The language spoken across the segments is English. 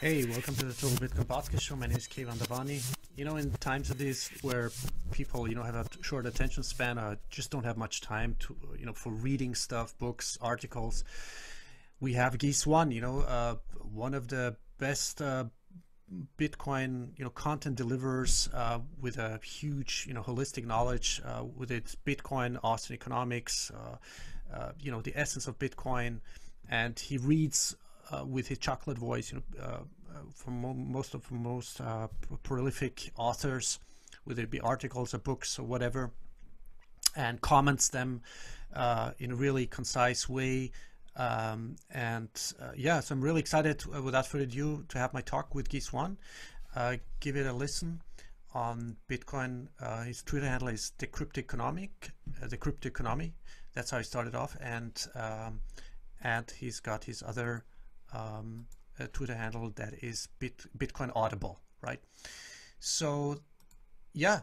Hey, welcome to the Total Bitcoin Podcast Show. My name is Keyvan Davani. You know, in times of these where people, you know, have a short attention span, just don't have much time to, you know, for reading stuff, books, articles. We have Guy Swann, you know, one of the best Bitcoin, you know, content delivers with a huge, you know, holistic knowledge with its Bitcoin, Austrian economics, you know, the essence of Bitcoin. And he reads with his chocolate voice, you know, from most prolific authors, whether it be articles or books or whatever, and comments them in a really concise way. Yeah, so I'm really excited, without further ado, to have my talk with Guy Swann. Give it a listen on Bitcoin. His Twitter handle is the Cryptoconomy. That's how he started off, and he's got his other Twitter handle that is Bitcoin Audible, right? So, yeah.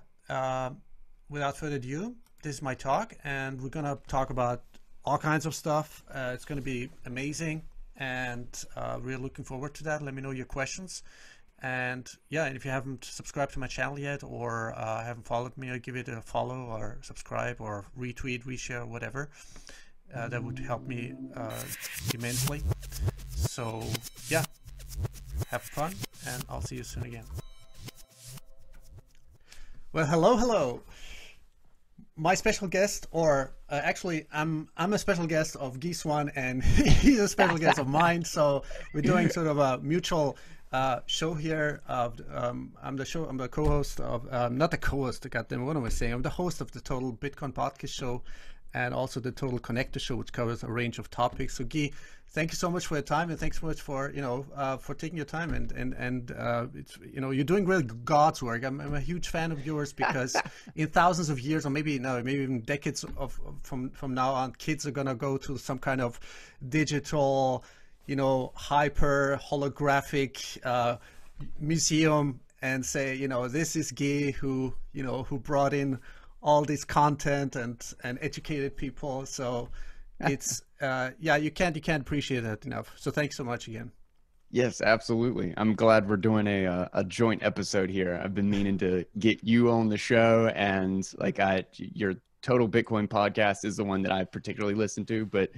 Without further ado, this is my talk, and we're gonna talk about all kinds of stuff. It's going to be amazing, and we're looking forward to that. Let me know your questions. And yeah, if you haven't subscribed to my channel yet, or haven't followed me, or give it a follow or subscribe or retweet, reshare, whatever, that would help me immensely. So yeah, have fun, and I'll see you soon again. Well, hello, hello. My special guest, or actually, I'm a special guest of Guy Swann, and he's a special guest of mine. So we're doing sort of a mutual show here. I'm the co-host of, not the co-host. Goddamn, what am I saying? I'm the host of the Total Bitcoin Podcast Show, and also the Total Connector Show, which covers a range of topics. So Guy, thank you so much for your time, and thanks so much for, you know, for taking your time, and it's, you know, you're doing really God's work. I'm a huge fan of yours, because in thousands of years, or maybe even decades from now on, kids are gonna go to some kind of digital, you know, hyper holographic museum and say, you know, this is Guy who brought in all this content and educated people. So it's yeah, you can't appreciate that enough. So thanks so much again. Yes, absolutely. I'm glad we're doing a joint episode here. I've been meaning to get you on the show, and like your Total Bitcoin Podcast is the one that I particularly listen to, but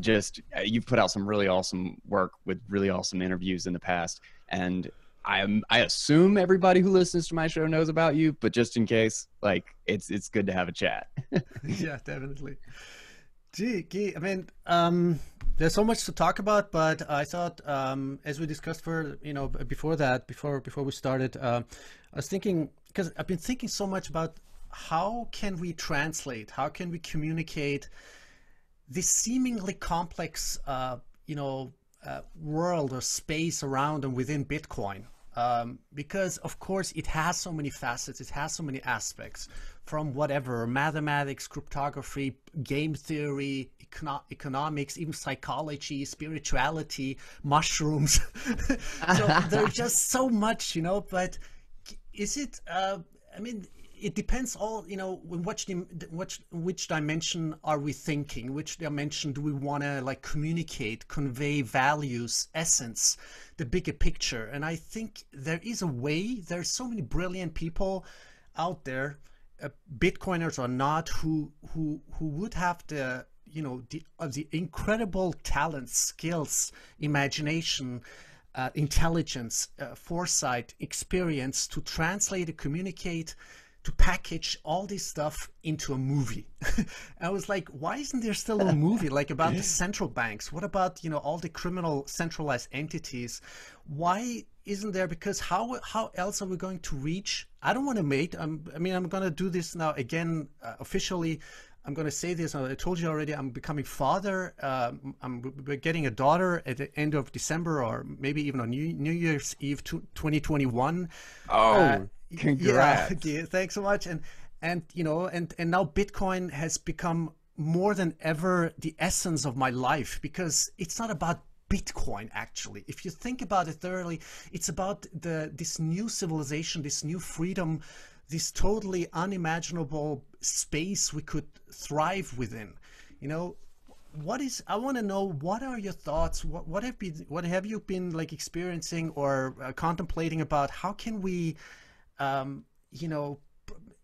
just you've put out some really awesome work with really awesome interviews in the past, and I assume everybody who listens to my show knows about you, but just in case, like, it's good to have a chat. Yeah, definitely. Gee, I mean, there's so much to talk about, but I thought, as we discussed before we started, I was thinking, because I've been thinking so much about how can we translate, how can we communicate this seemingly complex, you know, world or space around and within Bitcoin, because of course it has so many facets, it has so many aspects, from whatever mathematics, cryptography, game theory, economics, even psychology, spirituality, mushrooms. So there's just so much, you know. But is it? I mean, it depends all, you know, which dimension are we thinking? Which dimension do we want to, like, communicate, convey values, essence, the bigger picture? And I think there is a way, there's so many brilliant people out there, Bitcoiners or not, who would have the, you know, the incredible talents, skills, imagination, intelligence, foresight, experience to translate and communicate, to package all this stuff into a movie. I was like, why isn't there still a movie like about the central banks? What about, you know, all the criminal centralized entities? Why isn't there? Because how else are we going to reach? I don't want to make, I'm going to do this now again, officially. I'm going to say this, I told you already, I'm becoming father. We're getting a daughter at the end of December, or maybe even on New Year's Eve 2021. Oh. Congrats. Yeah, thanks so much. And you know, and now Bitcoin has become more than ever the essence of my life, because it's not about Bitcoin, actually. If you think about it thoroughly, it's about this new civilization, this new freedom, this totally unimaginable space we could thrive within. You know, I want to know, what are your thoughts? What have you been like experiencing or contemplating about how can we,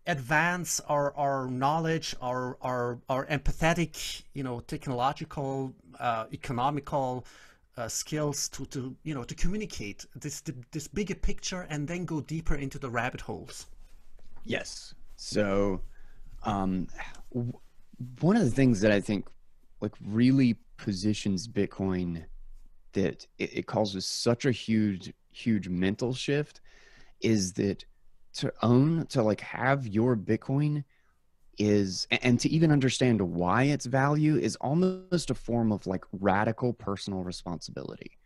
advance our knowledge, our empathetic, technological, economical skills to communicate this bigger picture and then go deeper into the rabbit holes? Yes. So, one of the things that I think really positions Bitcoin, that it causes such a huge mental shift, is that to have your Bitcoin is, and to even understand why its value, is almost a form of radical personal responsibility.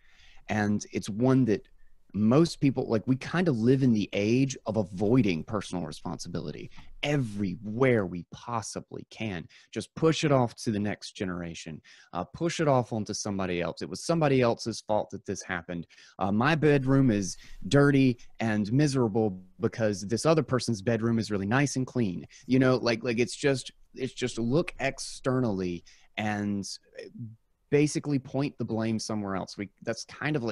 And it's one that most people, we kind of live in the age of avoiding personal responsibility everywhere we possibly can. Just push it off to the next generation, push it off onto somebody else. It was somebody else's fault that this happened. My bedroom is dirty and miserable because this other person's bedroom is really nice and clean. It's just look externally and basically point the blame somewhere else. That's kind of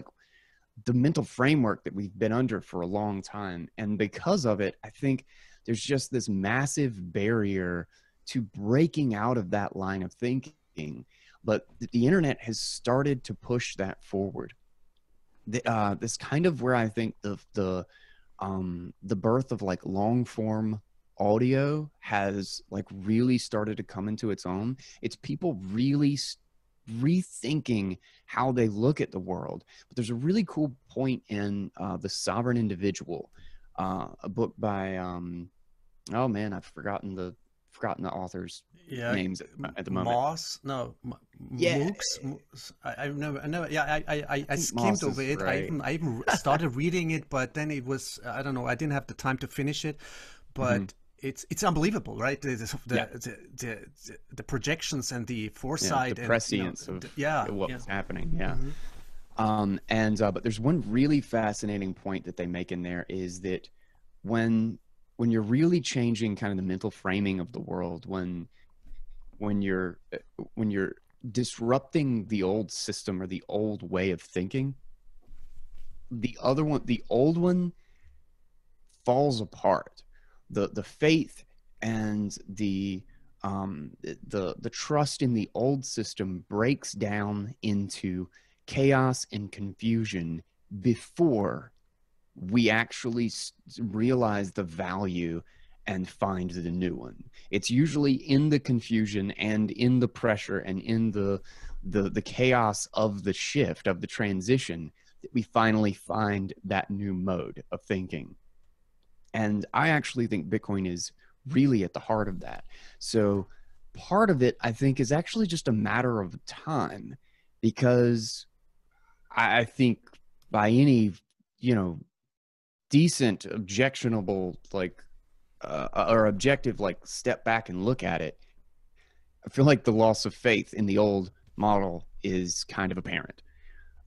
the mental framework that we've been under for a long time. And because of it, I think there's just this massive barrier to breaking out of that line of thinking. But the internet has started to push that forward. That's kind of where I think the birth of long form audio has really started to come into its own. It's people really rethinking how they look at the world. But there's a really cool point in The Sovereign Individual, a book by oh man, I've forgotten the author's names at the moment. Moss? No. Mooks? I never. Yeah, I skimmed over it. Right. I even started reading it, but then it was, I don't know, I didn't have the time to finish it. But it's unbelievable, right? The projections and the foresight, the prescience of what's happening. Yeah. Mm-hmm. But there's one really fascinating point that they make in there, is that when you're really changing kind of the mental framing of the world, when you're disrupting the old system or the old way of thinking, the old one falls apart. The faith and the trust in the old system breaks down into chaos and confusion before we actually realize the value and find the new one. It's usually in the confusion and in the pressure and in the chaos of the shift, of the transition, that we finally find that new mode of thinking. And I actually think Bitcoin is really at the heart of that. So part of it, I think, is actually just a matter of time, because I think by any, decent, objectionable, or objective, step back and look at it, I feel like the loss of faith in the old model is kind of apparent.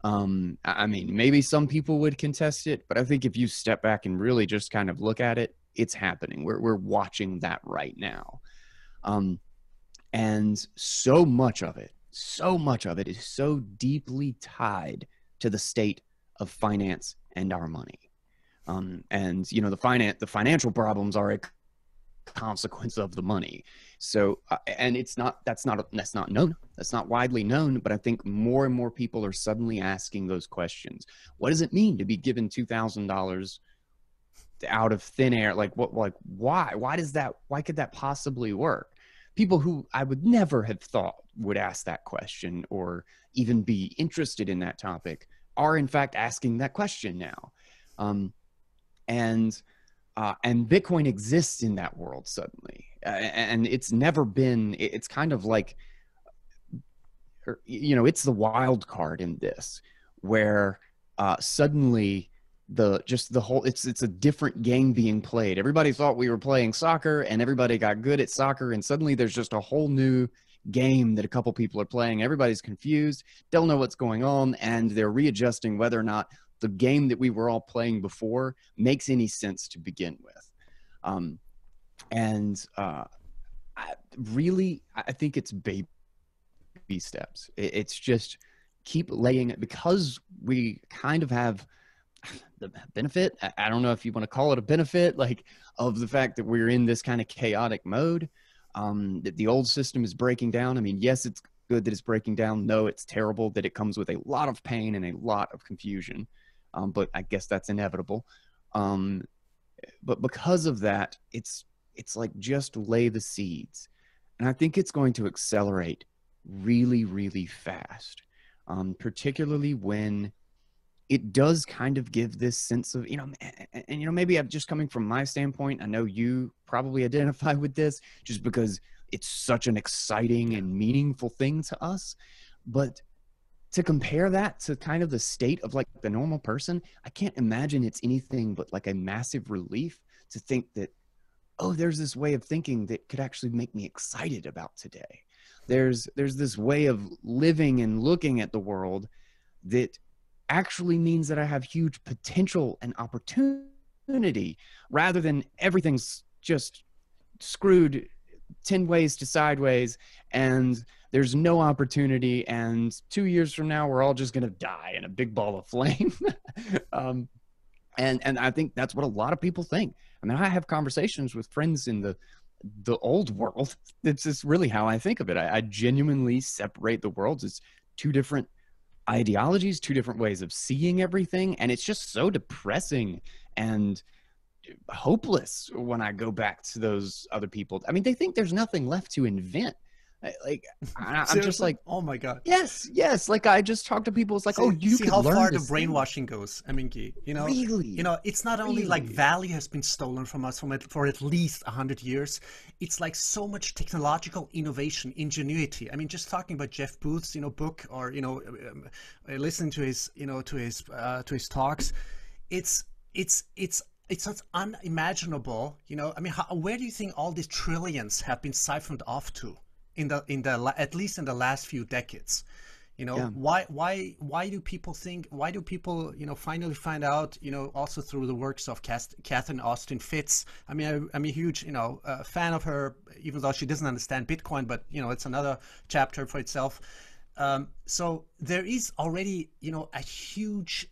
I mean, maybe some people would contest it, but I think if you step back and really just kind of look at it, it's happening. We're watching that right now. And so much of it is so deeply tied to the state of finance and our money. The financial problems are a consequence of the money. So, and that's not known. That's not widely known, but I think more and more people are suddenly asking those questions. What does it mean to be given $2,000 out of thin air? Why could that possibly work? People who I would never have thought would ask that question or even be interested in that topic are in fact asking that question now. And Bitcoin exists in that world suddenly. And it's never been, it's kind of like, it's the wild card in this, where suddenly it's a different game being played. Everybody thought we were playing soccer and everybody got good at soccer. And suddenly there's just a whole new game that a couple people are playing. Everybody's confused. Don't know what's going on. And they're readjusting whether or not the game that we were all playing before makes any sense to begin with. I think it's baby these steps. It's just keep laying it, because we kind of have the benefit, I don't know if you want to call it a benefit, like, of the fact that we're in this kind of chaotic mode, that the old system is breaking down. I mean, yes, it's good that it's breaking down. No, it's terrible that it comes with a lot of pain and a lot of confusion. But I guess that's inevitable. But because of that, it's like, just lay the seeds. And I think it's going to accelerate really, really fast, particularly when it does kind of give this sense of, you know, and, you know, maybe I'm just coming from my standpoint. I know you probably identify with this just because it's such an exciting and meaningful thing to us. But to compare that to kind of the state of like the normal person, I can't imagine it's anything but like a massive relief to think that, oh, there's this way of thinking that could actually make me excited about today. There's this way of living and looking at the world that actually means that I have huge potential and opportunity, rather than everything's just screwed 10 ways to sideways and there's no opportunity. And 2 years from now, we're all just going to die in a big ball of flame. And I think that's what a lot of people think. I mean, I have conversations with friends in the old world. This is really how I think of it. I genuinely separate the worlds. It's two different ideologies, two different ways of seeing everything. And it's just so depressing and hopeless when I go back to those other people. I mean, they think there's nothing left to invent. Like, I'm just like, oh my God. Yes. Yes. Like, I just talked to people. It's like, oh, you see how far the brainwashing goes. I mean, you know, really? You know, it's not only like value has been stolen from us for at least 100 years. It's like so much technological innovation, ingenuity. I mean, just talking about Jeff Booth's, you know, book, or, you know, listening to his, you know, to his talks, it's not unimaginable. You know, I mean, where do you think all these trillions have been siphoned off to? At least in the last few decades, you know, yeah. Why do people think, why do people, you know, finally find out, you know, also through the works of Catherine Austin Fitz. I mean, I'm a huge, you know, fan of her, even though she doesn't understand Bitcoin, but you know, it's another chapter for itself. So there is already, you know, a huge,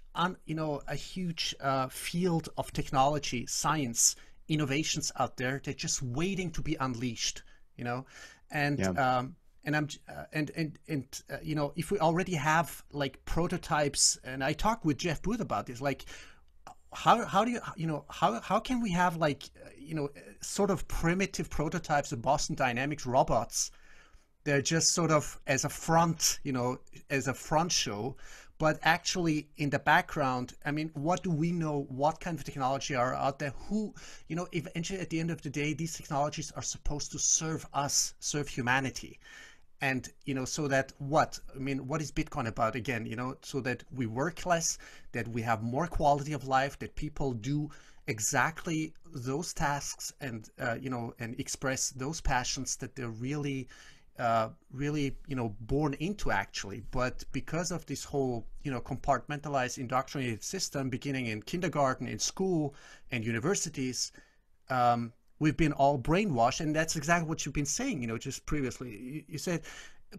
field of technology, science, innovations out there. They're just waiting to be unleashed, you know. And, yeah. You know, if we already have like prototypes, and I talked with Jeff Booth about this, like, how do you, you know, how can we have like, you know, sort of primitive prototypes of Boston Dynamics robots? They're just sort of as a front, you know, as a front show, but actually in the background, I mean, what do we know? What kind of technology are out there? Who, you know, eventually at the end of the day, these technologies are supposed to serve us, serve humanity. And, you know, so that what, I mean, what is Bitcoin about again, you know, so that we work less, that we have more quality of life, that people do exactly those tasks and, you know, and express those passions that they're really, you know, born into actually. But because of this whole, you know, compartmentalized indoctrinated system beginning in kindergarten, in school and universities, we've been all brainwashed. And that's exactly what you've been saying, you know, just previously. You said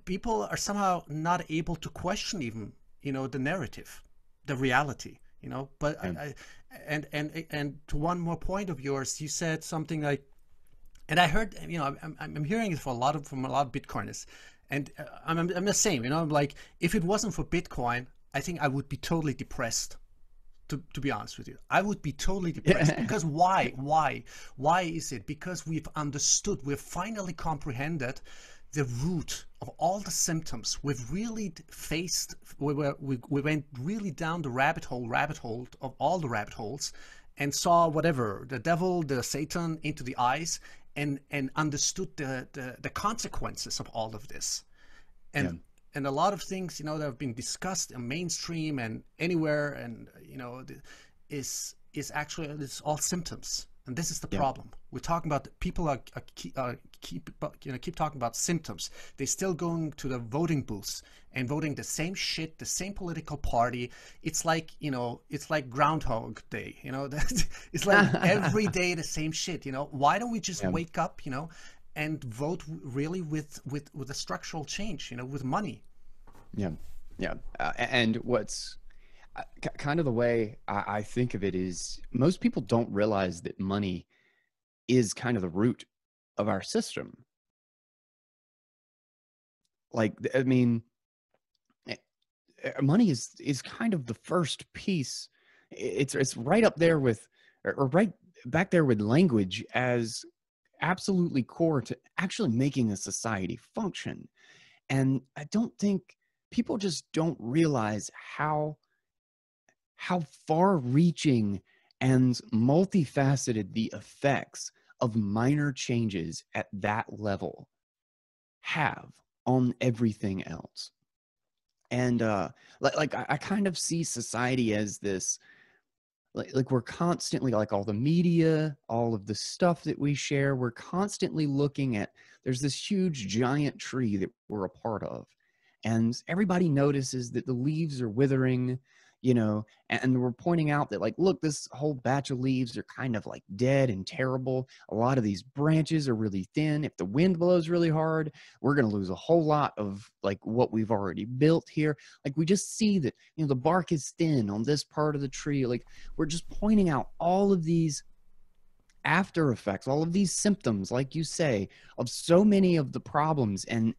people are somehow not able to question even, you know, the narrative, the reality, you know. But and to one more point of yours, you said something like, and I heard, you know, I'm hearing it from a lot of Bitcoiners, and I'm the same, you know. I'm like, if it wasn't for Bitcoin, I think I would be totally depressed. To be honest with you, I would be totally depressed. Because why is it? Because we've understood, we've finally comprehended the root of all the symptoms. We've really faced, we went really down the rabbit hole of all the rabbit holes, and saw whatever the devil, the Satan into the eyes. And understood the consequences of all of this, and yeah. And a lot of things, you know, that have been discussed in mainstream and anywhere, and you know, is actually it's all symptoms, and this is the yeah. problem. We're talking about people keep talking about symptoms. They're still going to the voting booths and voting the same shit, the same political party. It's like, you know, it's like Groundhog Day, you know, it's like every day the same shit, you know. Why don't we just yeah. wake up, you know, and vote really with a structural change, you know, with money. Yeah, yeah. And what's kind of the way I think of it is most people don't realize that money is kind of the root of our system. Like, I mean, money is kind of the first piece. It's right up there with, or right back there with language as absolutely core to actually making a society function. And I don't think people just don't realize how far-reaching and multifaceted the effects of minor changes at that level have on everything else. And I kind of see society as this, like we're constantly, like all the media, all of the stuff that we share, we're constantly looking at, there's this huge giant tree that we're a part of. And everybody notices that the leaves are withering, you know, and we're pointing out that, like, look, this whole batch of leaves are kind of like dead and terrible. A lot of these branches are really thin. If the wind blows really hard, we're going to lose a whole lot of like what we've already built here. Like, we just see that, you know, the bark is thin on this part of the tree. Like, we're just pointing out all of these after effects, all of these symptoms, like you say, of so many of the problems, and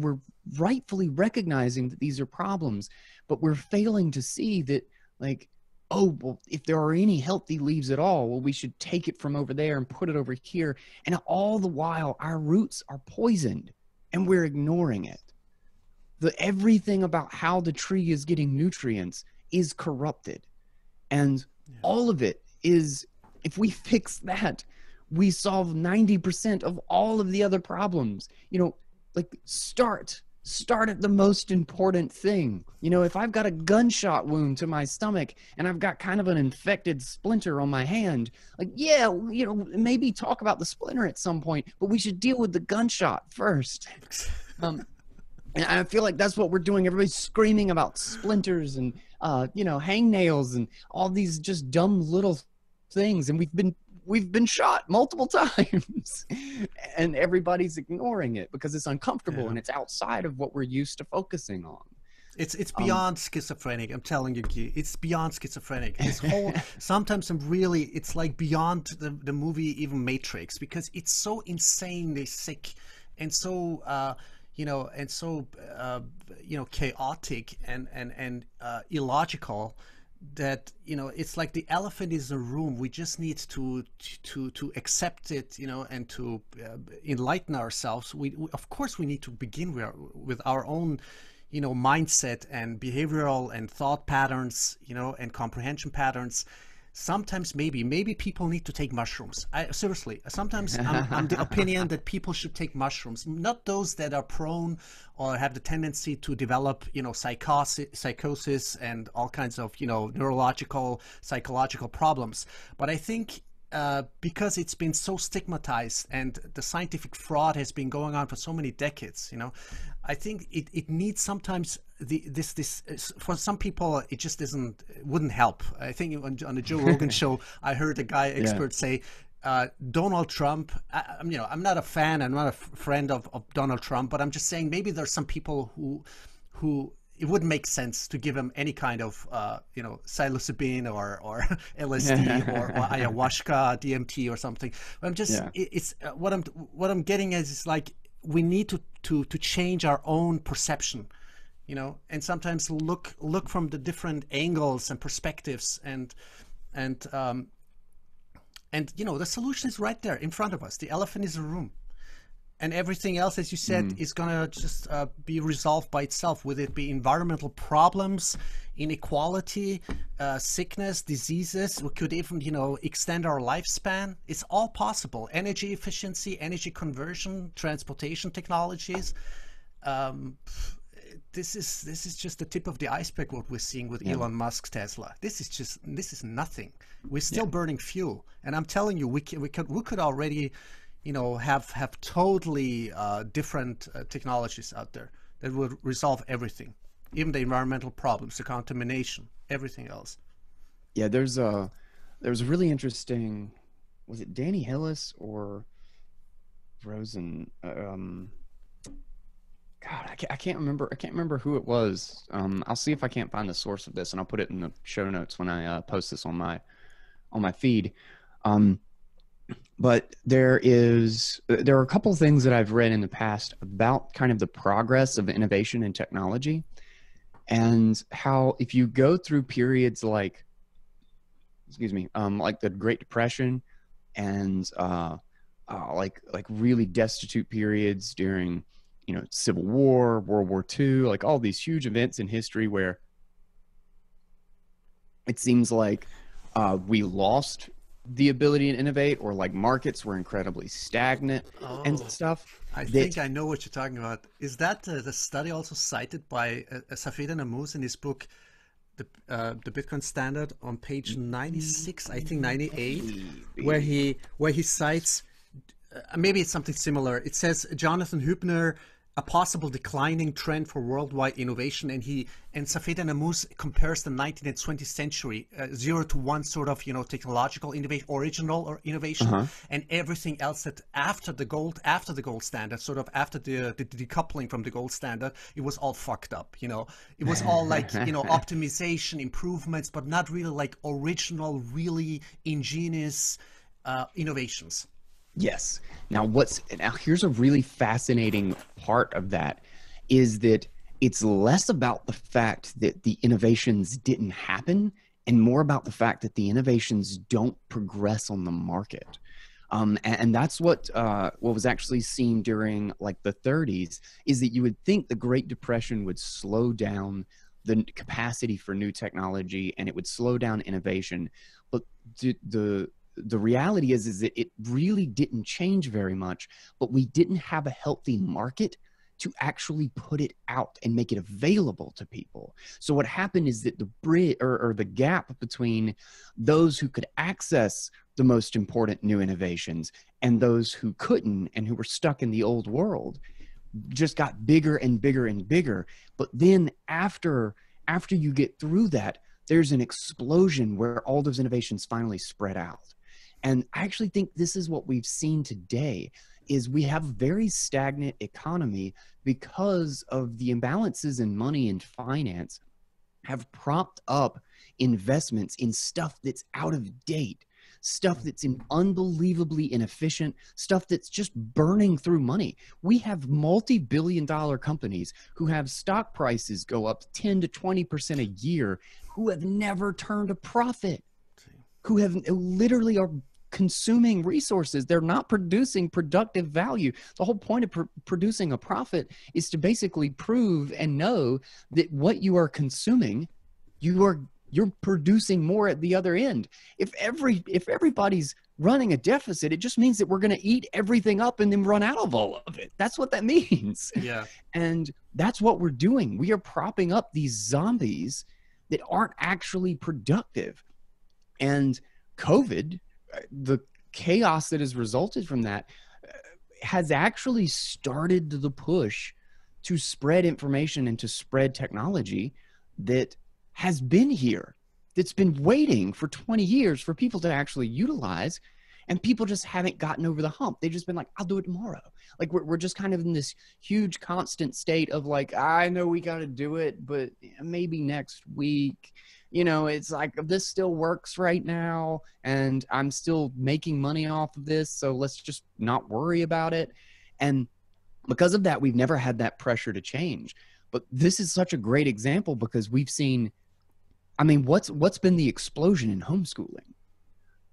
we're rightfully recognizing that these are problems. But we're failing to see that, like, oh, well, if there are any healthy leaves at all, well, we should take it from over there and put it over here. And all the while, our roots are poisoned and we're ignoring it. Everything about how the tree is getting nutrients is corrupted. And all of it is, if we fix that, we solve 90% of all of the other problems. You know, like, start at the most important thing. You know, if I've got a gunshot wound to my stomach and I've got kind of an infected splinter on my hand, like, yeah, you know, maybe talk about the splinter at some point, but we should deal with the gunshot first. And I feel like that's what we're doing. Everybody's screaming about splinters and, you know, hangnails and all these just dumb little things. And we've been shot multiple times and everybody's ignoring it because it's uncomfortable and it's outside of what we're used to focusing on. It's beyond schizophrenic. I'm telling you, Guy, it's beyond schizophrenic. This whole, sometimes I'm really, it's like beyond the movie, even Matrix, because it's so insanely sick and so, chaotic and illogical, that, you know, it's like the elephant is a room. We just need to accept it, you know, and to enlighten ourselves. We of course we need to begin with our own, you know, mindset and behavioral and thought patterns, you know, and comprehension patterns. Sometimes maybe people need to take mushrooms. Seriously, sometimes I'm the opinion that people should take mushrooms, not those that are prone or have the tendency to develop, you know, psychosis and all kinds of, you know, neurological, psychological problems. But I think because it's been so stigmatized and the scientific fraud has been going on for so many decades, you know, I think it needs sometimes this for some people it just wouldn't help. I think on the Joe Rogan show I heard a expert say Donald Trump, you know, I'm not a fan, I'm not a friend of Donald Trump, but I'm just saying maybe there's some people who it wouldn't make sense to give him any kind of you know, psilocybin or LSD or ayahuasca, DMT or something. But I'm just what I'm getting at is like we need to change our own perception. You know, and sometimes look from the different angles and perspectives, and you know, the solution is right there in front of us. The elephant is a room, and everything else, as you said, is gonna just be resolved by itself. Whether it be environmental problems, inequality, sickness, diseases, we could even, you know, extend our lifespan. It's all possible. Energy efficiency, energy conversion, transportation technologies. This is just the tip of the iceberg. What we're seeing with Elon Musk's Tesla. This is nothing. We're still burning fuel, and I'm telling you, we could already, you know, have totally different technologies out there that would resolve everything, even the environmental problems, the contamination, everything else. Yeah, there's a really interesting. Was it Danny Hillis or Rosen. God, I can't remember. I can't remember who it was. I'll see if I can't find the source of this, and I'll put it in the show notes when I post this on my feed. But there are a couple of things that I've read in the past about kind of the progress of innovation and technology, and how if you go through periods like, like the Great Depression, and like really destitute periods during, Civil War, World War II, like all these huge events in history where it seems like we lost the ability to innovate, or like markets were incredibly stagnant and stuff. I think I know what you're talking about. Is that the study also cited by Saifedean Ammous in his book, the Bitcoin Standard, on page 96, I think 98, where he cites, maybe it's something similar. It says, Jonathan Huebner, a possible declining trend for worldwide innovation, and Saifedean Ammous compares the 19th and 20th century 0 to 1 sort of technological innovation, original or innovation, and everything else that after the gold standard, sort of after the decoupling from the gold standard, it was all fucked up. It was all like optimization, improvements, but not really like original, really ingenious innovations. Yes. Now here's a really fascinating part of that, is that it's less about the fact that the innovations didn't happen and more about the fact that the innovations don't progress on the market. And that's what was actually seen during like the 30s, is that you would think the Great Depression would slow down the capacity for new technology and it would slow down innovation. But the reality is that it really didn't change very much, but we didn't have a healthy market to actually put it out and make it available to people. So what happened is that the bridge or the gap between those who could access the most important new innovations and those who couldn't and who were stuck in the old world just got bigger and bigger and bigger. But then after you get through that, there's an explosion where all those innovations finally spread out. And I actually think this is what we've seen today, is we have a very stagnant economy because of the imbalances in money and finance have propped up investments in stuff that's out of date, stuff that's unbelievably inefficient, stuff that's just burning through money. We have multi-billion-dollar companies who have stock prices go up 10 to 20% a year, who have never turned a profit, who have literally are consuming resources. They're not producing productive value. The whole point of producing a profit is to basically prove and know that what you are consuming, you're producing more at the other end. If everybody's running a deficit, it just means that we're going to eat everything up and then run out of all of it. That's what that means. Yeah. And that's what we're doing. We are propping up these zombies that aren't actually productive. And COVID, the chaos that has resulted from that, has actually started the push to spread information and to spread technology that has been here, that's been waiting for 20 years for people to actually utilize, and people just haven't gotten over the hump. They've just been like, I'll do it tomorrow. Like we're just kind of in this huge constant state of like, I know we got to do it, but maybe next week. It's like, this still works right now and I'm still making money off of this, so let's just not worry about it. And because of that, we've never had that pressure to change. But this is such a great example, because we've seen, what's been the explosion in homeschooling?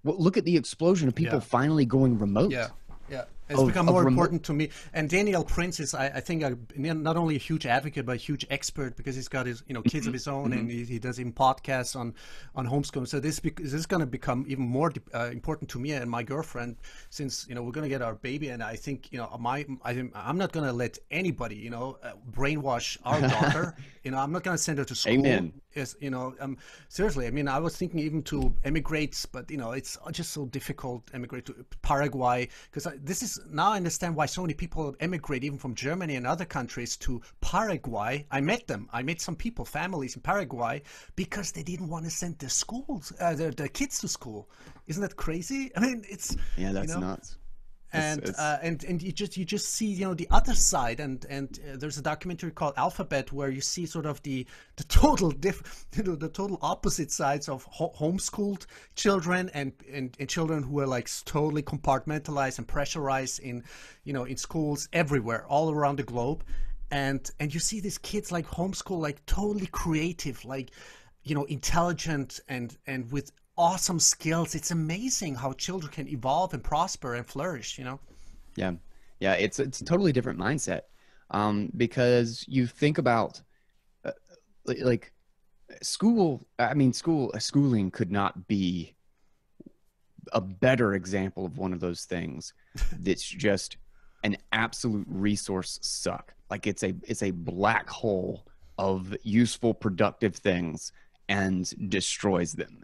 Well, look at the explosion of people finally going remote. Yeah, yeah. It's become more important to me. And Daniel Prince is, I think, not only a huge advocate, but a huge expert, because he's got his kids of his own, and he does even podcasts on homeschooling. So this is going to become even more important to me and my girlfriend, since we're going to get our baby, and I think I'm not going to let anybody brainwash our daughter. I'm not going to send her to school. Amen. Yes, seriously. I was thinking even to emigrate, but it's just so difficult to emigrate to Paraguay, because this is. Now I understand why so many people emigrate even from Germany and other countries to Paraguay. I met some people, families in Paraguay, because they didn't want to send their schools, their kids to school. Isn't that crazy? That's nuts. And you just see, you know, the other side, and there's a documentary called Alphabet where you see sort of the total opposite sides of homeschooled children and children who are like totally compartmentalized and pressurized in, you know, in schools everywhere all around the globe, and you see these kids like homeschool, like totally creative, like, you know, intelligent and with awesome skills. It's amazing how children can evolve and prosper and flourish, you know? Yeah. Yeah. It's a totally different mindset. Because you think about like school, schooling could not be a better example of one of those things. That's just an absolute resource suck. Like it's a black hole of useful, productive things and destroys them.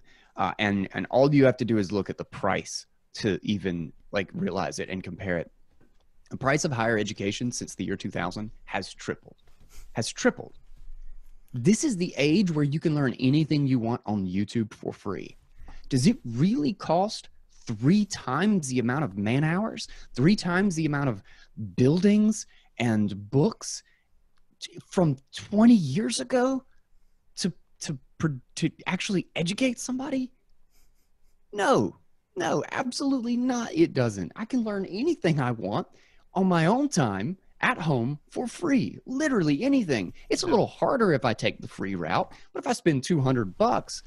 And all you have to do is look at the price to even like realize it and compare it. The price of higher education since the year 2000 has tripled. This is the age where you can learn anything you want on YouTube for free. Does it really cost 3 times the amount of man hours, 3 times the amount of buildings and books from 20 years ago to actually educate somebody? No, absolutely not. It doesn't. I can learn anything I want on my own time at home for free, literally anything. It's a little harder if I take the free route, but if I spend $200,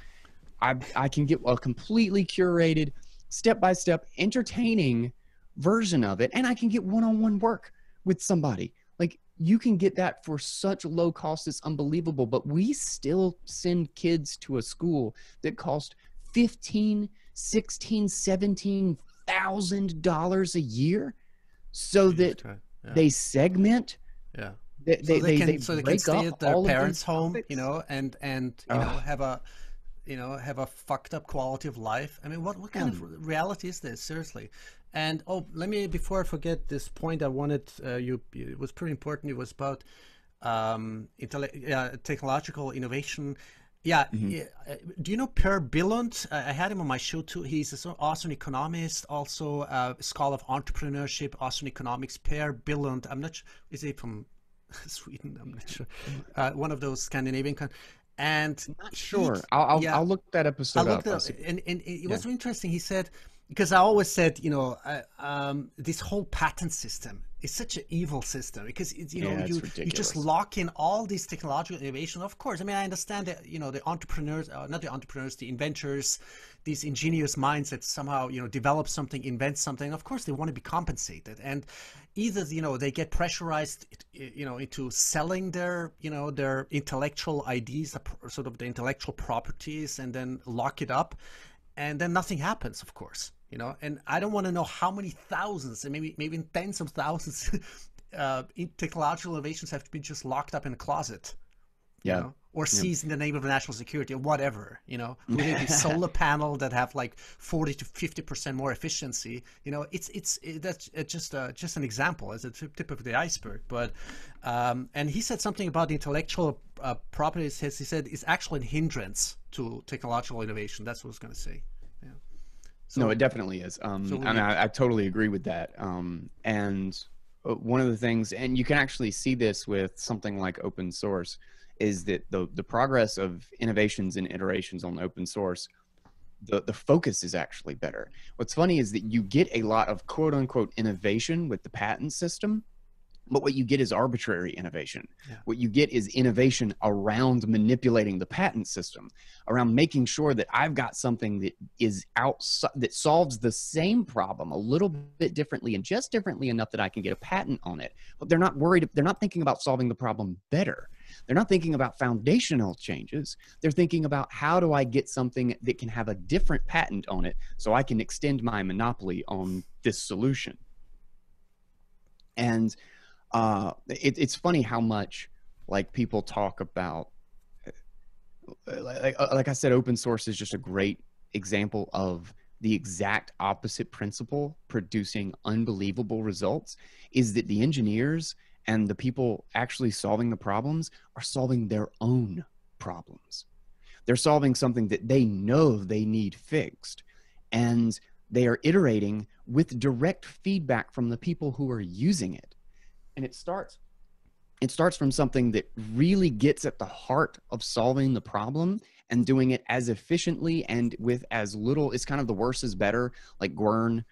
I can get a completely curated, step-by-step, entertaining version of it. And I can get one-on-one work with somebody. Like, you can get that for such low cost, it's unbelievable. But we still send kids to a school that cost $15, $16, $17,000 a year so that they segment. Yeah. They can stay at their parents' home, you know, and have a fucked up quality of life. I mean, what kind of reality is this? Seriously. And before I forget this point, I wanted it was pretty important. It was about technological innovation. Yeah. Mm-hmm. Do you know Per Billund? I had him on my show too. He's an Austrian economist, also a scholar of entrepreneurship, Austrian economics. Per Billund. I'm not sure. Is he from Sweden? I'm not sure. One of those Scandinavian countries. And I'm not sure. I'll look that episode up. And it was really interesting. He said, because I always said, you know, this whole patent system is such an evil system, because it's, you know, you just lock in all these technological innovation. Of course, I mean, I understand that, you know, the inventors, these ingenious minds that somehow, you know, develop something, invent something. Of course, they want to be compensated, and either, you know, they get pressurized, you know, into selling their, you know, their intellectual IDs, sort of the intellectual properties, and then lock it up. And then nothing happens, of course, you know. And I don't want to know how many thousands, and maybe tens of thousands, technological innovations have been just locked up in a closet, you know, or seized in the name of national security or whatever, you know. We need a solar panel that have like 40 to 50% more efficiency, you know. That's just an example as a tip of the iceberg. But and he said something about the intellectual properties. He said it's actually a hindrance to technological innovation. That's what I was going to say. Yeah. So, no, it definitely is. I totally agree with that. And one of the things, and you can actually see this with something like open source, is that the progress of innovations and iterations on open source, the focus is actually better. What's funny is that you get a lot of quote unquote innovation with the patent system, but what you get is arbitrary innovation. Yeah. What you get is innovation around manipulating the patent system, around making sure that I've got something that is outside, that solves the same problem a little bit differently and just differently enough that I can get a patent on it. But they're not worried. They're not thinking about solving the problem better. They're not thinking about foundational changes. They're thinking about, how do I get something that can have a different patent on it so I can extend my monopoly on this solution? And it's funny how much, like, people talk about, like I said, open source is just a great example of the exact opposite principle producing unbelievable results, is that the engineers and the people actually solving the problems are solving their own problems. They're solving something that they know they need fixed, and They are iterating with direct feedback from the people who are using it. And it starts from something that really gets at the heart of solving the problem and doing it as efficiently and with as little. It's kind of the worse is better, like Gwern,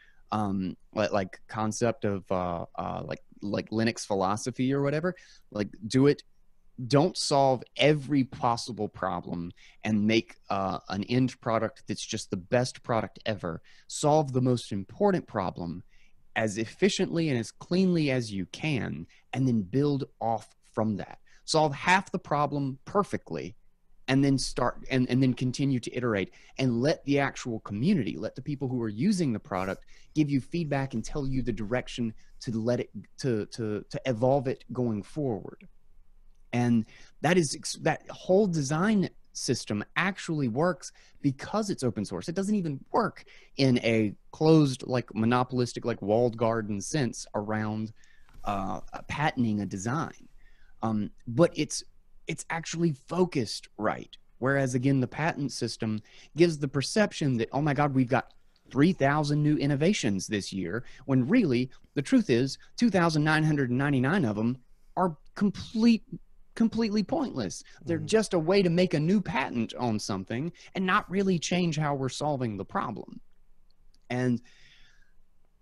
like concept of like Linux philosophy or whatever. Like do it. Don't solve every possible problem and make an end product that's just the best product ever. Solve the most important problem as efficiently and as cleanly as you can, and then build off from that. Solve half the problem perfectly, and then start and then continue to iterate, and let the actual community, let the people who are using the product give you feedback and tell you the direction to let it to evolve it going forward. And that is, that whole design system actually works because it's open source. It doesn't even work in a closed, like monopolistic, like walled garden sense around patenting a design. But it's actually focused right. Whereas again, the patent system gives the perception that, oh my God, we've got 3,000 new innovations this year, when really the truth is 2,999 of them are completely pointless. They're just a way to make a new patent on something and not really change how we're solving the problem. And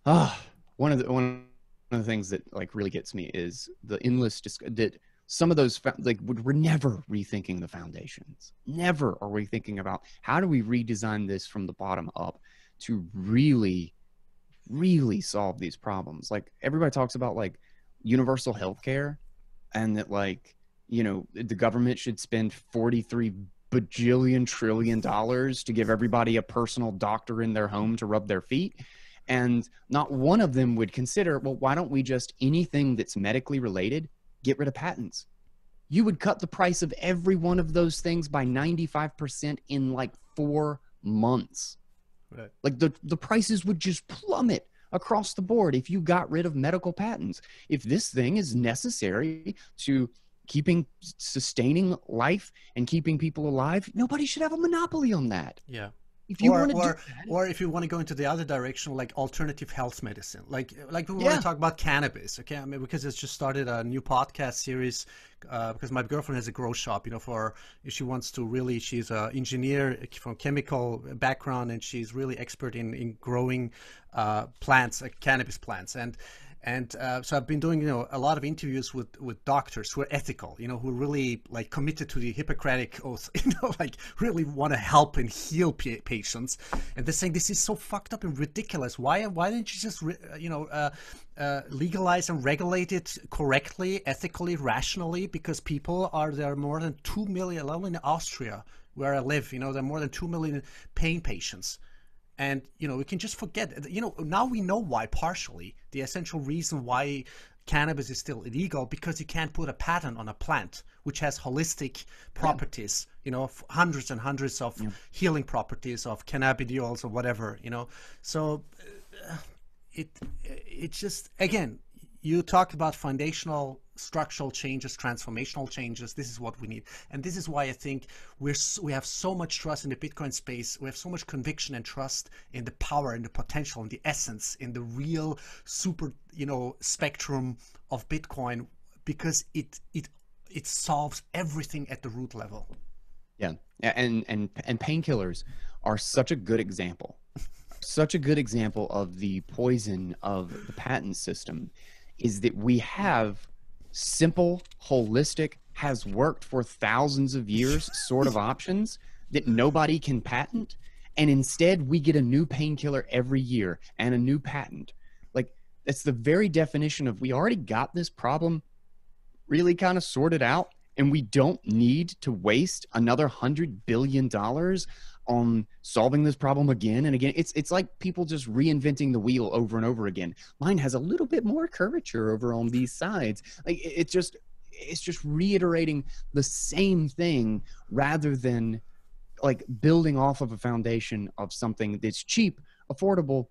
one of the things that like really gets me is the endless that some of those, like, we're never rethinking the foundations. Never are we thinking about how do we redesign this from the bottom up to really solve these problems. Like everybody talks about like universal healthcare and that, like, you know, the government should spend $43 bajillion trillion to give everybody a personal doctor in their home to rub their feet. And not one of them would consider, well, why don't we just, anything that's medically related, get rid of patents? You would cut the price of every one of those things by 95% in like 4 months. Right. Like the prices would just plummet across the board if you got rid of medical patents. If this thing is necessary to sustaining life and keeping people alive, nobody should have a monopoly on that. Yeah. If you want to do that, or if you want to go into the other direction, like alternative health medicine, like we want to talk about cannabis, okay? I mean, because it's just started a new podcast series, because my girlfriend has a grow shop, you know, she wants to really, she's an engineer from chemical background, and she's really expert in growing plants, like cannabis plants. And so I've been doing, you know, a lot of interviews with doctors who are ethical, you know, who are really like committed to the Hippocratic Oath, you know, like really want to help and heal patients. And they're saying, this is so fucked up and ridiculous. Why didn't you just, you know, legalize and regulate it correctly, ethically, rationally? Because there are more than 2 million, alone in Austria where I live, you know, there are more than 2 million pain patients. And, you know, we can just forget, you know, now we know why, partially, the essential reason why cannabis is still illegal, because you can't put a patent on a plant which has holistic properties, you know, hundreds and hundreds of healing properties of cannabidiols or whatever, you know. So it just, again, you talk about foundational structural changes, transformational changes. This is what we need. And this is why I think we have so much trust in the Bitcoin space. We have so much conviction and trust in the power and the potential and the essence in the real super, you know, spectrum of Bitcoin, because it solves everything at the root level. Yeah. And painkillers are such a good example. Such a good example of the poison of the patent system is that we have simple, holistic, has worked for thousands of years sort of options that nobody can patent, and instead we get a new painkiller every year and a new patent. Like, that's the very definition of, we already got this problem really kind of sorted out, and we don't need to waste another $100 billion on solving this problem again and again. It's like people just reinventing the wheel over and over again. Mine has a little bit more curvature over on these sides. Like it's just reiterating the same thing rather than like building off of a foundation of something that's cheap, affordable,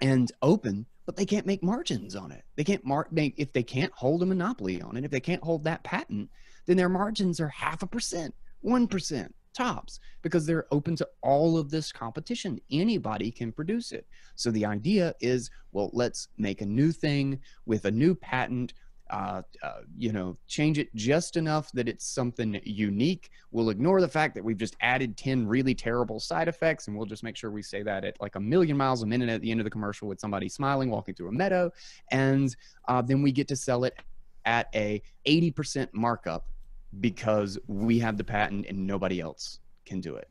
and open, but they can't make margins on it. They can't if they can't hold a monopoly on it, if they can't hold that patent, then their margins are 0.5%, 1%. tops because they're open to all of this competition. Anybody can produce it. So the idea is, well, let's make a new thing with a new patent, you know, change it just enough that it's something unique. We'll ignore the fact that we've just added 10 really terrible side effects, and we'll just make sure we say that at like 1,000,000 miles a minute at the end of the commercial with somebody smiling, walking through a meadow. And then we get to sell it at a 80% markup because we have the patent and nobody else can do it.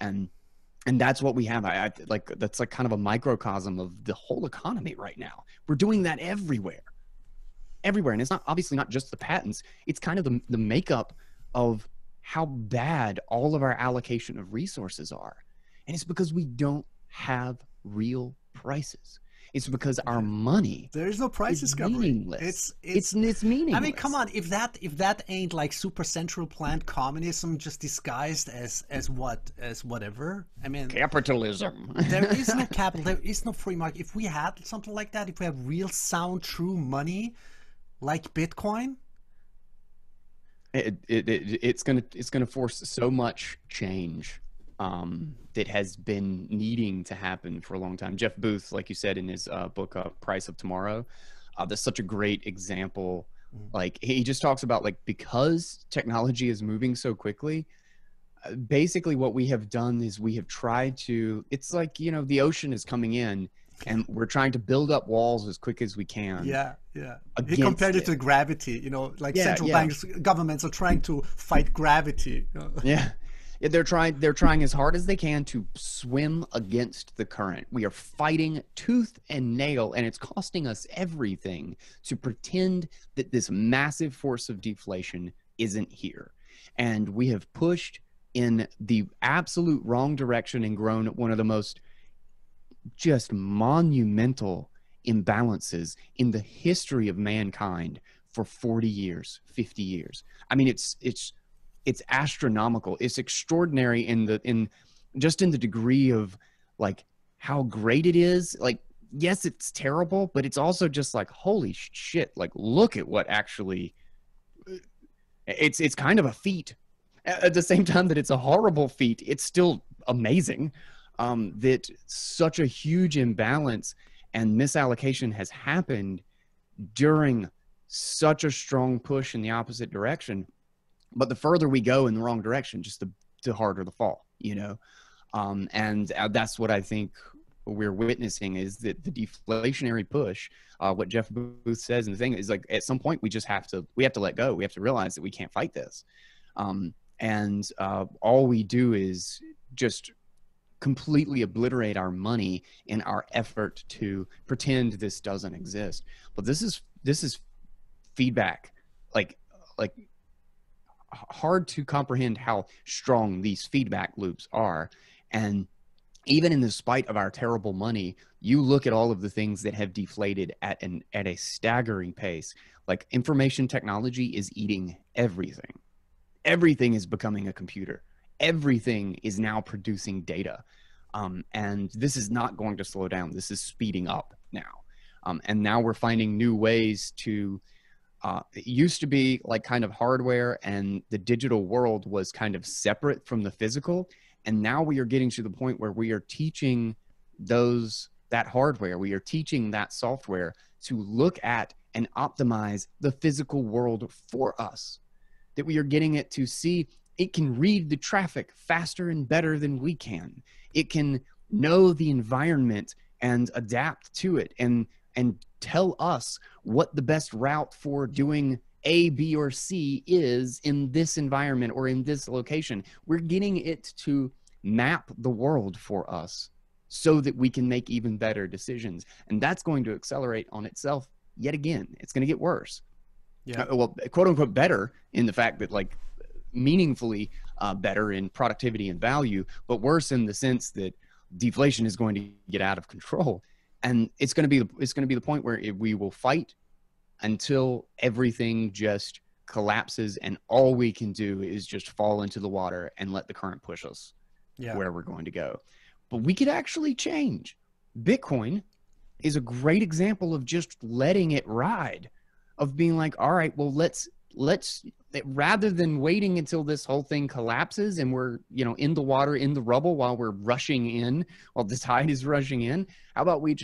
And that's what we have. I like, that's like kind of a microcosm of the whole economy right now. We're doing that everywhere. Everywhere. And it's not obviously not just the patents. It's kind of the makeup of how bad all of our allocation of resources are. And it's because we don't have real prices. It's because our money, there's no price discovery. It's meaningless. I mean, come on, if that ain't like super central planned communism just disguised as whatever. I mean, capitalism. There is no capital, there is no free market. If we had something like that, if we have real sound true money like Bitcoin, it's gonna force so much change that has been needing to happen for a long time. Jeff Booth, like you said in his book, Price of Tomorrow, that's such a great example. Like, he just talks about, like, because technology is moving so quickly, basically what we have done is we have tried to, it's like, you know, the ocean is coming in and we're trying to build up walls as quick as we can. Yeah, yeah. He compared it to gravity, you know, like central banks, governments are trying to fight gravity. Yeah. They're trying as hard as they can to swim against the current. We are fighting tooth and nail, and it's costing us everything to pretend that this massive force of deflation isn't here. And we have pushed in the absolute wrong direction and grown one of the most just monumental imbalances in the history of mankind for 40 years, 50 years. I mean, it's astronomical. It's extraordinary in the degree of like how great it is. Like, yes, it's terrible, but it's also just like, holy shit. Like, look at what actually it's kind of a feat at the same time that it's a horrible feat. It's still amazing that such a huge imbalance and misallocation has happened during such a strong push in the opposite direction. But the further we go in the wrong direction, just the harder the fall, you know? And that's what I think we're witnessing, is that the deflationary push, what Jeff Booth says in the thing is, like, at some point we just have to let go. We have to realize that we can't fight this. All we do is just completely obliterate our money in our effort to pretend this doesn't exist. But this is feedback, like, hard to comprehend how strong these feedback loops are. And even in the spite of our terrible money, you look at all of the things that have deflated at a staggering pace. Like, information technology is eating everything. Everything is becoming a computer. Everything is now producing data. And this is not going to slow down. This is speeding up now. And now we're finding new ways to it used to be like kind of hardware, and the digital world was kind of separate from the physical. And now we are getting to the point where we are teaching that hardware, we are teaching that software to look at and optimize the physical world for us. That we are getting it to see, it can read the traffic faster and better than we can. It can know the environment and adapt to it and tell us what the best route for doing A, B, or C is in this environment or in this location. We're getting it to map the world for us so that we can make even better decisions. And that's going to accelerate on itself yet again. It's going to get worse. Yeah. Well, quote unquote better, in the fact that, like, meaningfully better in productivity and value, but worse in the sense that deflation is going to get out of control. And it's going to be the point where we will fight until everything just collapses, and all we can do is just fall into the water and let the current push us where we're going to go. But we could actually change. Bitcoin is a great example of just letting it ride, of being like, all right, well, let's let's, rather than waiting until this whole thing collapses and we're, you know, in the water, in the rubble while we're rushing in, while the tide is rushing in, how about we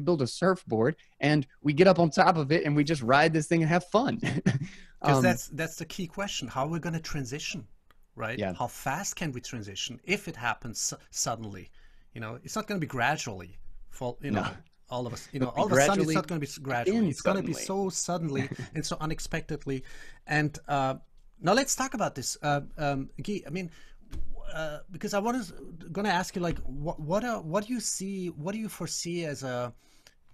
build a surfboard and we get up on top of it and we just ride this thing and have fun? Because that's the key question, how we're going to transition, right? Yeah. How fast can we transition if it happens suddenly? You know, it's not going to be gradually, for, you know, all of us, you know, all of a sudden it's not going to be gradually. It's going to be so suddenly and so unexpectedly. And now let's talk about this, Guy. I mean, because I was going to ask you, like, what do you see? What do you foresee as a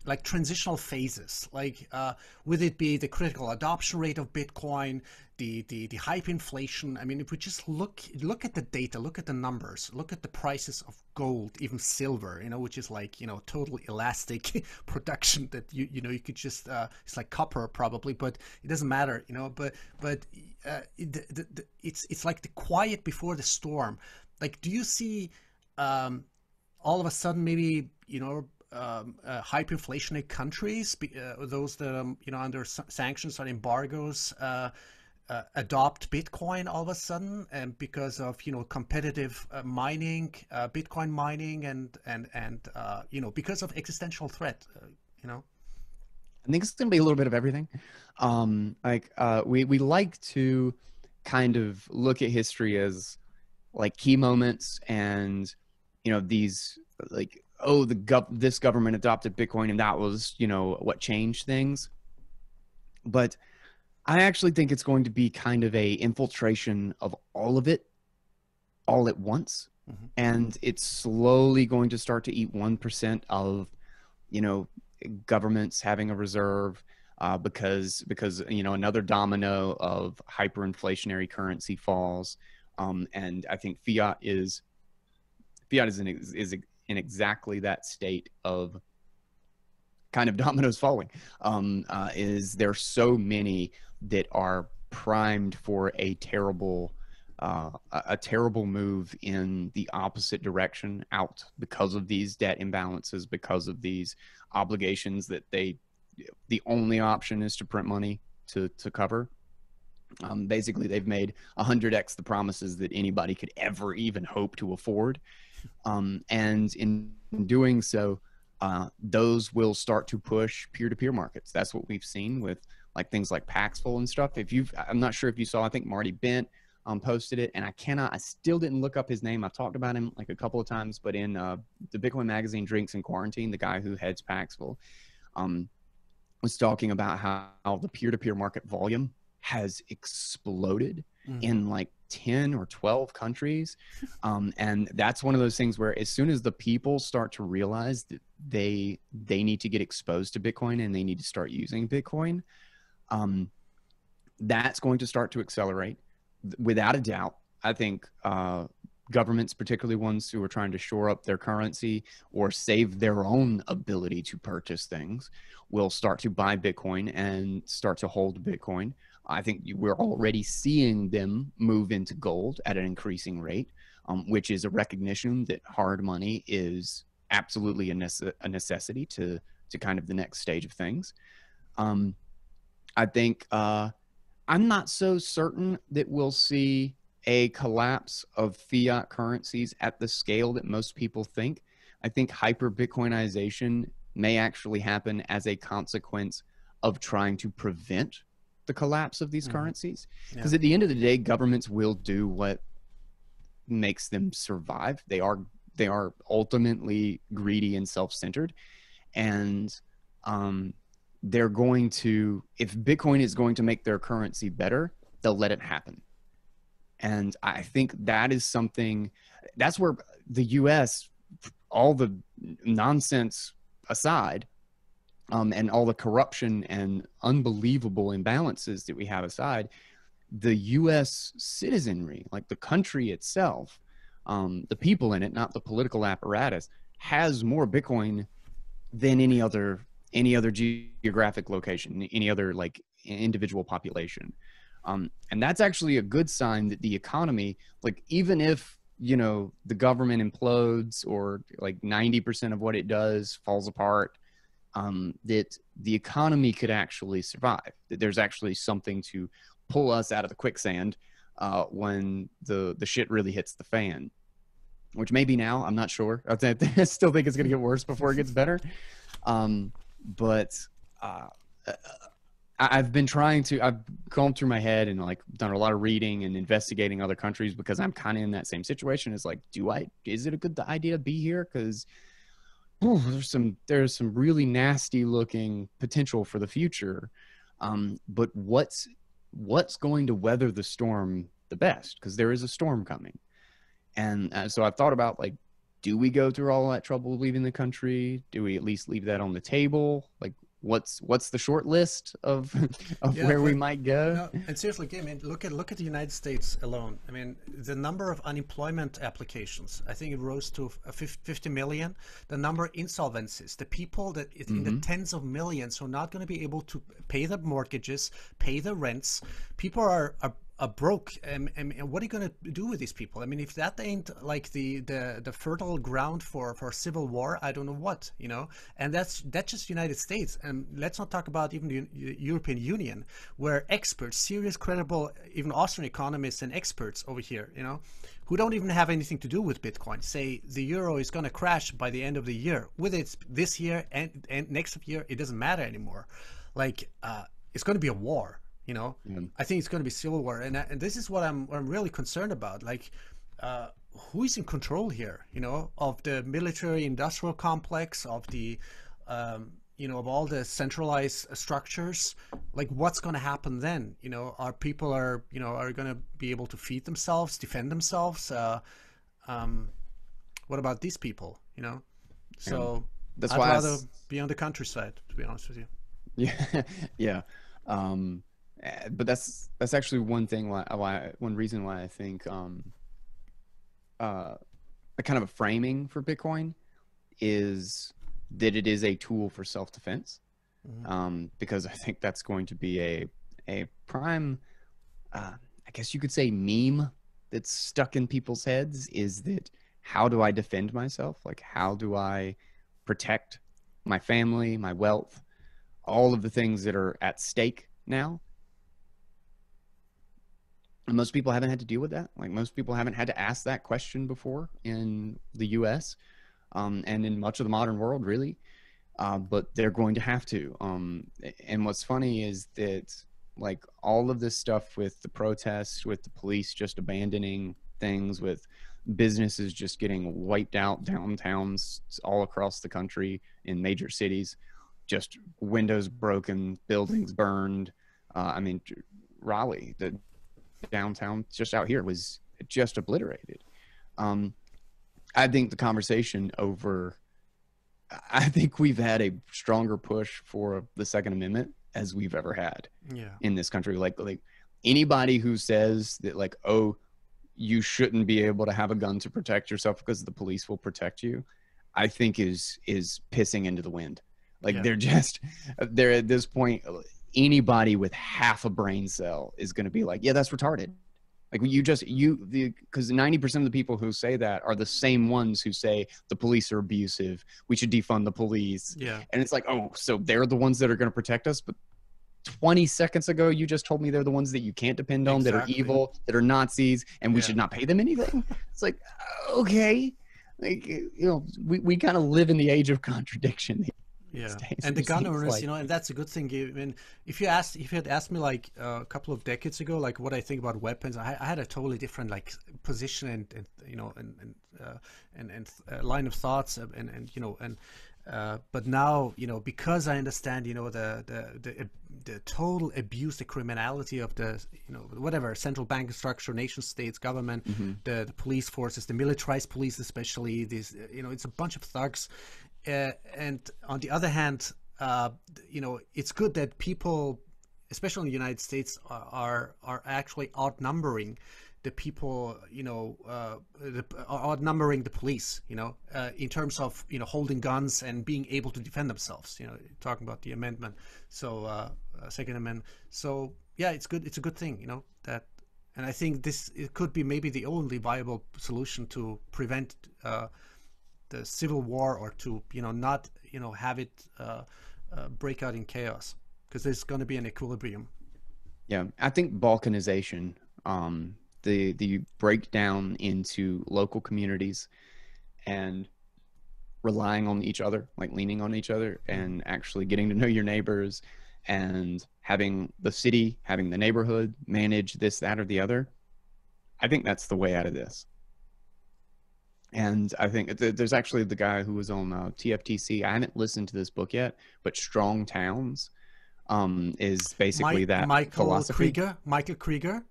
like transitional phases? Like, would it be the critical adoption rate of Bitcoin, the hyperinflation? I mean, if we just look at the data, look at the numbers, look at the prices of gold, even silver, you know, which is like, you know, total elastic production that you know, you could just, it's like copper probably, but it doesn't matter, you know, but it's like the quiet before the storm. Like, do you see all of a sudden maybe, you know, hyperinflationary countries, those that are, you know, under sanctions or embargoes, adopt Bitcoin all of a sudden, and because of, you know, competitive mining, Bitcoin mining, and you know, because of existential threat, you know? I think it's going to be a little bit of everything. We like to kind of look at history as like key moments, and, you know, these like, oh, this government adopted Bitcoin and that was, you know, what changed things. But I actually think it's going to be kind of a infiltration of all of it all at once. Mm-hmm. And it's slowly going to start to eat 1% of, you know, governments having a reserve, because, you know, another domino of hyperinflationary currency falls. And I think fiat is in exactly that state of kind of dominoes falling, is there so many that are primed for a terrible move in the opposite direction out because of these debt imbalances, because of these obligations that the only option is to print money to cover. Basically, they've made 100x the promises that anybody could ever even hope to afford. And in doing so, those will start to push peer-to-peer markets. That's what we've seen with like things like Paxful and stuff. I'm not sure if you saw, I think Marty Bent posted it, and I still didn't look up his name. I've talked about him like a couple of times, but in the Bitcoin Magazine, Drinks in Quarantine, the guy who heads Paxful was talking about how the peer-to-peer market volume has exploded in like 10 or 12 countries. And that's one of those things where as soon as the people start to realize that they need to get exposed to Bitcoin and they need to start using Bitcoin, that's going to start to accelerate. Without a doubt, I think governments, particularly ones who are trying to shore up their currency or save their own ability to purchase things, will start to buy Bitcoin and start to hold Bitcoin. I think we're already seeing them move into gold at an increasing rate, which is a recognition that hard money is absolutely a necessity to kind of the next stage of things. I think I'm not so certain that we'll see a collapse of fiat currencies at the scale that most people think. I think hyper-Bitcoinization may actually happen as a consequence of trying to prevent the collapse of these currencies, because at the end of the day, governments will do what makes them survive. They are ultimately greedy and self-centered, and they're going to, if Bitcoin is going to make their currency better, they'll let it happen. And I think that is something, that's where the US, all the nonsense aside, and all the corruption and unbelievable imbalances that we have aside, the U.S. citizenry, like the country itself, the people in it, not the political apparatus, has more Bitcoin than any other geographic location, any other like individual population, and that's actually a good sign that the economy, like even if, you know, the government implodes or like 90% of what it does falls apart, that the economy could actually survive, that there's actually something to pull us out of the quicksand when the shit really hits the fan, which maybe now, I'm not sure. I still think it's going to get worse before it gets better. I've been trying to, I've gone through my head and like done a lot of reading and investigating other countries, because I'm kind of in that same situation. It's like, is it a good idea to be here? Because there's some really nasty looking potential for the future. But what's going to weather the storm the best? Because there is a storm coming. And so I've thought about, like, do we go through all that trouble leaving the country? Do we at least leave that on the table? Like, what's the short list of yeah, where we might go? No, and seriously, I mean, look at the United States alone. I mean, the number of unemployment applications, I think it rose to 50 million. The number of insolvencies, the people that mm-hmm. in the tens of millions who are not going to be able to pay their mortgages, pay their rents. People are broke, and what are you going to do with these people? I mean, if that ain't like the fertile ground for civil war, I don't know what, you know. And that's just United States, and let's not talk about even the European Union, where experts, serious, credible, even Austrian economists and experts over here, you know, who don't even have anything to do with Bitcoin, say the euro is going to crash by the end of the year. Whether it's this year and next year, it doesn't matter anymore. Like it's going to be a war. You know, yeah. I think it's going to be civil war, and this is what I'm really concerned about. Like, who is in control here? You know, of the military-industrial complex, of the, you know, of all the centralized structures. Like, what's going to happen then? You know, are people going to be able to feed themselves, defend themselves? What about these people? You know, so that's why I'd rather be on the countryside, to be honest with you. Yeah, yeah. But that's actually one thing why I think a kind of a framing for Bitcoin is that it is a tool for self-defense, mm-hmm. Because I think that's going to be a prime, I guess you could say, meme that's stuck in people's heads, is that how do I defend myself? Like, how do I protect my family, my wealth, all of the things that are at stake now? And most people haven't had to deal with that. Like, most people haven't had to ask that question before in the US, and in much of the modern world, really. But they're going to have to. And what's funny is that, like, all of this stuff with the protests, with the police just abandoning things, with businesses just getting wiped out, downtowns all across the country in major cities, just windows broken, buildings burned. I mean, Raleigh, the downtown just out here, was just obliterated. I think the conversation over, I think we've had a stronger push for the Second Amendment as we've ever had, yeah, in this country. Like anybody who says that, like, oh, you shouldn't be able to have a gun to protect yourself because the police will protect you, I think is pissing into the wind. Like, yeah, they're at this point, anybody with half a brain cell is going to be like, yeah, that's retarded. Like, because 90% of the people who say that are the same ones who say the police are abusive, we should defund the police. Yeah. And it's like, oh, so they're the ones that are going to protect us. But 20 seconds ago, you just told me they're the ones that you can't depend on, exactly, that are evil, that are Nazis, and we, yeah, should not pay them anything. It's like, okay. Like, you know, we kind of live in the age of contradiction. Yeah, and the gun owners, like, you know, and that's a good thing. I mean, if you had asked me, like, a couple of decades ago, like, what I think about weapons, I had a totally different, like, position and you know, and line of thoughts, and you know, and but now, you know, because I understand, you know, the total abuse, the criminality of the, you know, whatever central bank structure, nation states, government, mm-hmm. the police forces, the militarized police, especially these, you know, it's a bunch of thugs. And on the other hand, you know, it's good that people, especially in the United States, are actually outnumbering the people, you know, outnumbering the police, you know, in terms of, you know, holding guns and being able to defend themselves, you know, talking about the amendment. So Second Amendment. So, yeah, it's good. It's a good thing, you know, that. And I think it could be maybe the only viable solution to prevent the civil war, or to, you know, not, you know, have it break out in chaos, because there's going to be an equilibrium. Yeah, I think balkanization, the breakdown into local communities and relying on each other, like leaning on each other and actually getting to know your neighbors and having the city, having the neighborhood manage this, that, or the other. I think that's the way out of this. And I think there's actually the guy who was on TFTC. I haven't listened to this book yet, but Strong Towns is basically that philosophy. Michael Krieger.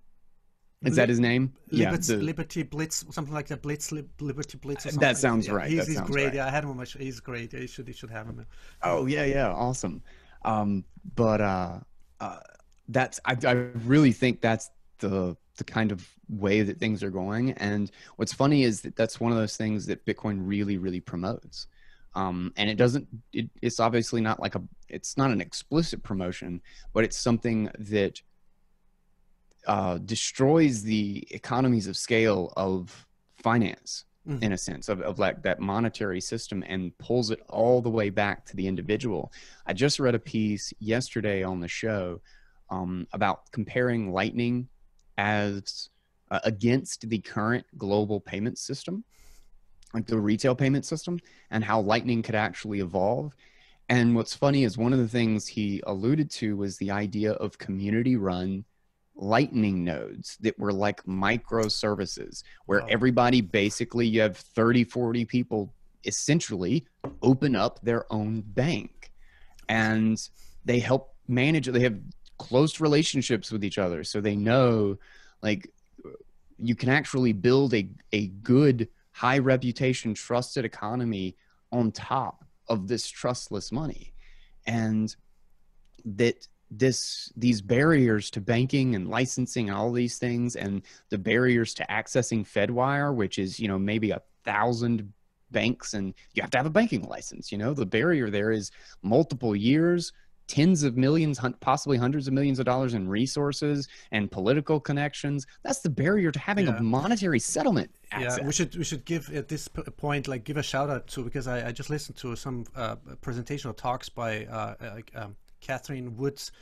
Is that his name? Liberty Blitz, something like that. Liberty Blitz. Or something. That sounds right. Yeah, he's great. Right. Yeah, I had him. He's great. Yeah, you should have him. Oh yeah, yeah, awesome. That's I really think that's the kind of way that things are going. And what's funny is that that's one of those things that Bitcoin really, really promotes. And it doesn't, it's obviously not like it's not an explicit promotion, but it's something that destroys the economies of scale of finance, in a sense, of like that monetary system, and pulls it all the way back to the individual. I just read a piece yesterday on the show about comparing Lightning as against the current global payment system, like the retail payment system, and how Lightning could actually evolve. And what's funny is one of the things he alluded to was the idea of community-run Lightning nodes that were like microservices, where everybody, basically you have 30, 40 people essentially open up their own bank, and they help manage it. They have close relationships with each other, so they know, like, you can actually build a good, high reputation, trusted economy on top of this trustless money. And that these barriers to banking and licensing and all these things, and the barriers to accessing Fedwire, which is, you know, maybe 1,000 banks and you have to have a banking license. You know, the barrier there is multiple years, tens of millions, possibly hundreds of millions of dollars in resources and political connections. That's the barrier to having a monetary settlement access. Yeah, we should give at this point, like, give a shout out to, because I just listened to some presentation or talks by Catherine Woods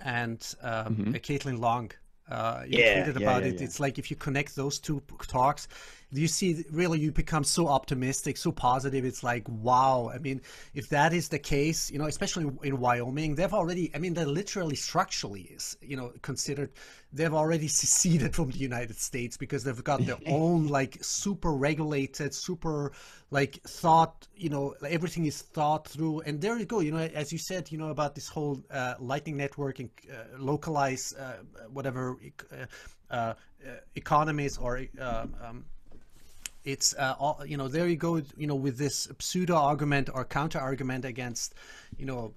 and Caitlin Long. You tweeted about it. It's like, if you connect those two talks, you see, really, you become so optimistic, so positive. It's like, wow. I mean, if that is the case, you know, especially in Wyoming, they've already, I mean, they're literally structurally is, you know, considered, they've already seceded from the United States, because they've got their own, like, super regulated, super, like, thought, you know, everything is thought through. And there you go, you know, as you said, you know, about this whole Lightning Network and localize whatever economies or it's all, you know, there you go, you know, with this pseudo argument or counter argument against, you know,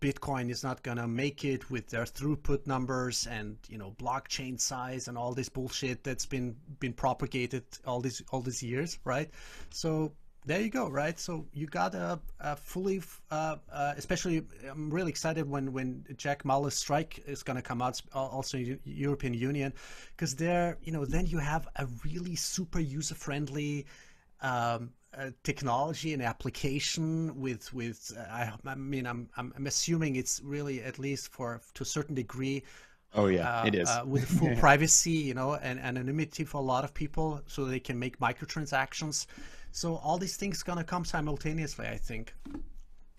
Bitcoin is not gonna make it with their throughput numbers and, you know, blockchain size and all this bullshit that's been propagated all these years, right? So there you go, right? So you got a fully, especially, I'm really excited when Jack Mahler's Strike is going to come out, also in European Union, because there, you know, then you have a really super user-friendly technology and application with I mean, I'm assuming it's really, at least to a certain degree. Oh yeah, it is with full privacy, you know, and anonymity for a lot of people, so they can make microtransactions. So all these things gonna come simultaneously, I think.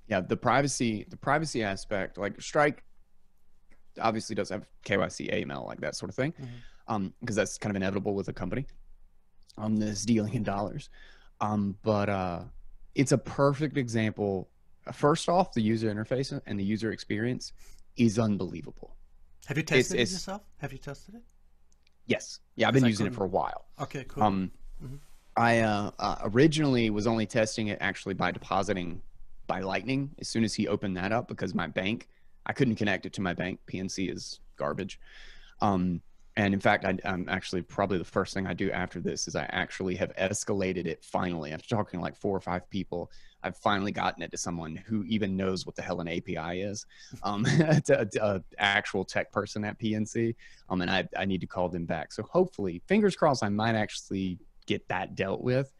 Yeah, the privacy aspect, like Strike obviously does have KYC, AML, like that sort of thing, because that's kind of inevitable with a company that's dealing in dollars. But it's a perfect example. First off, the user interface and the user experience is unbelievable. Have you tested it yourself? Have you tested it? Yes. Yeah, I've been using it for a while. Okay, cool. I originally was only testing it actually by depositing by Lightning. As soon as he opened that up, because my bank, I couldn't connect it to my bank. PNC is garbage. And in fact, I'm actually, probably the first thing I do after this is I actually have escalated it finally. After talking to like 4 or 5 people, I've finally gotten it to someone who even knows what the hell an API is, to actual tech person at PNC. And I need to call them back. So hopefully, fingers crossed, I might actually get that dealt with.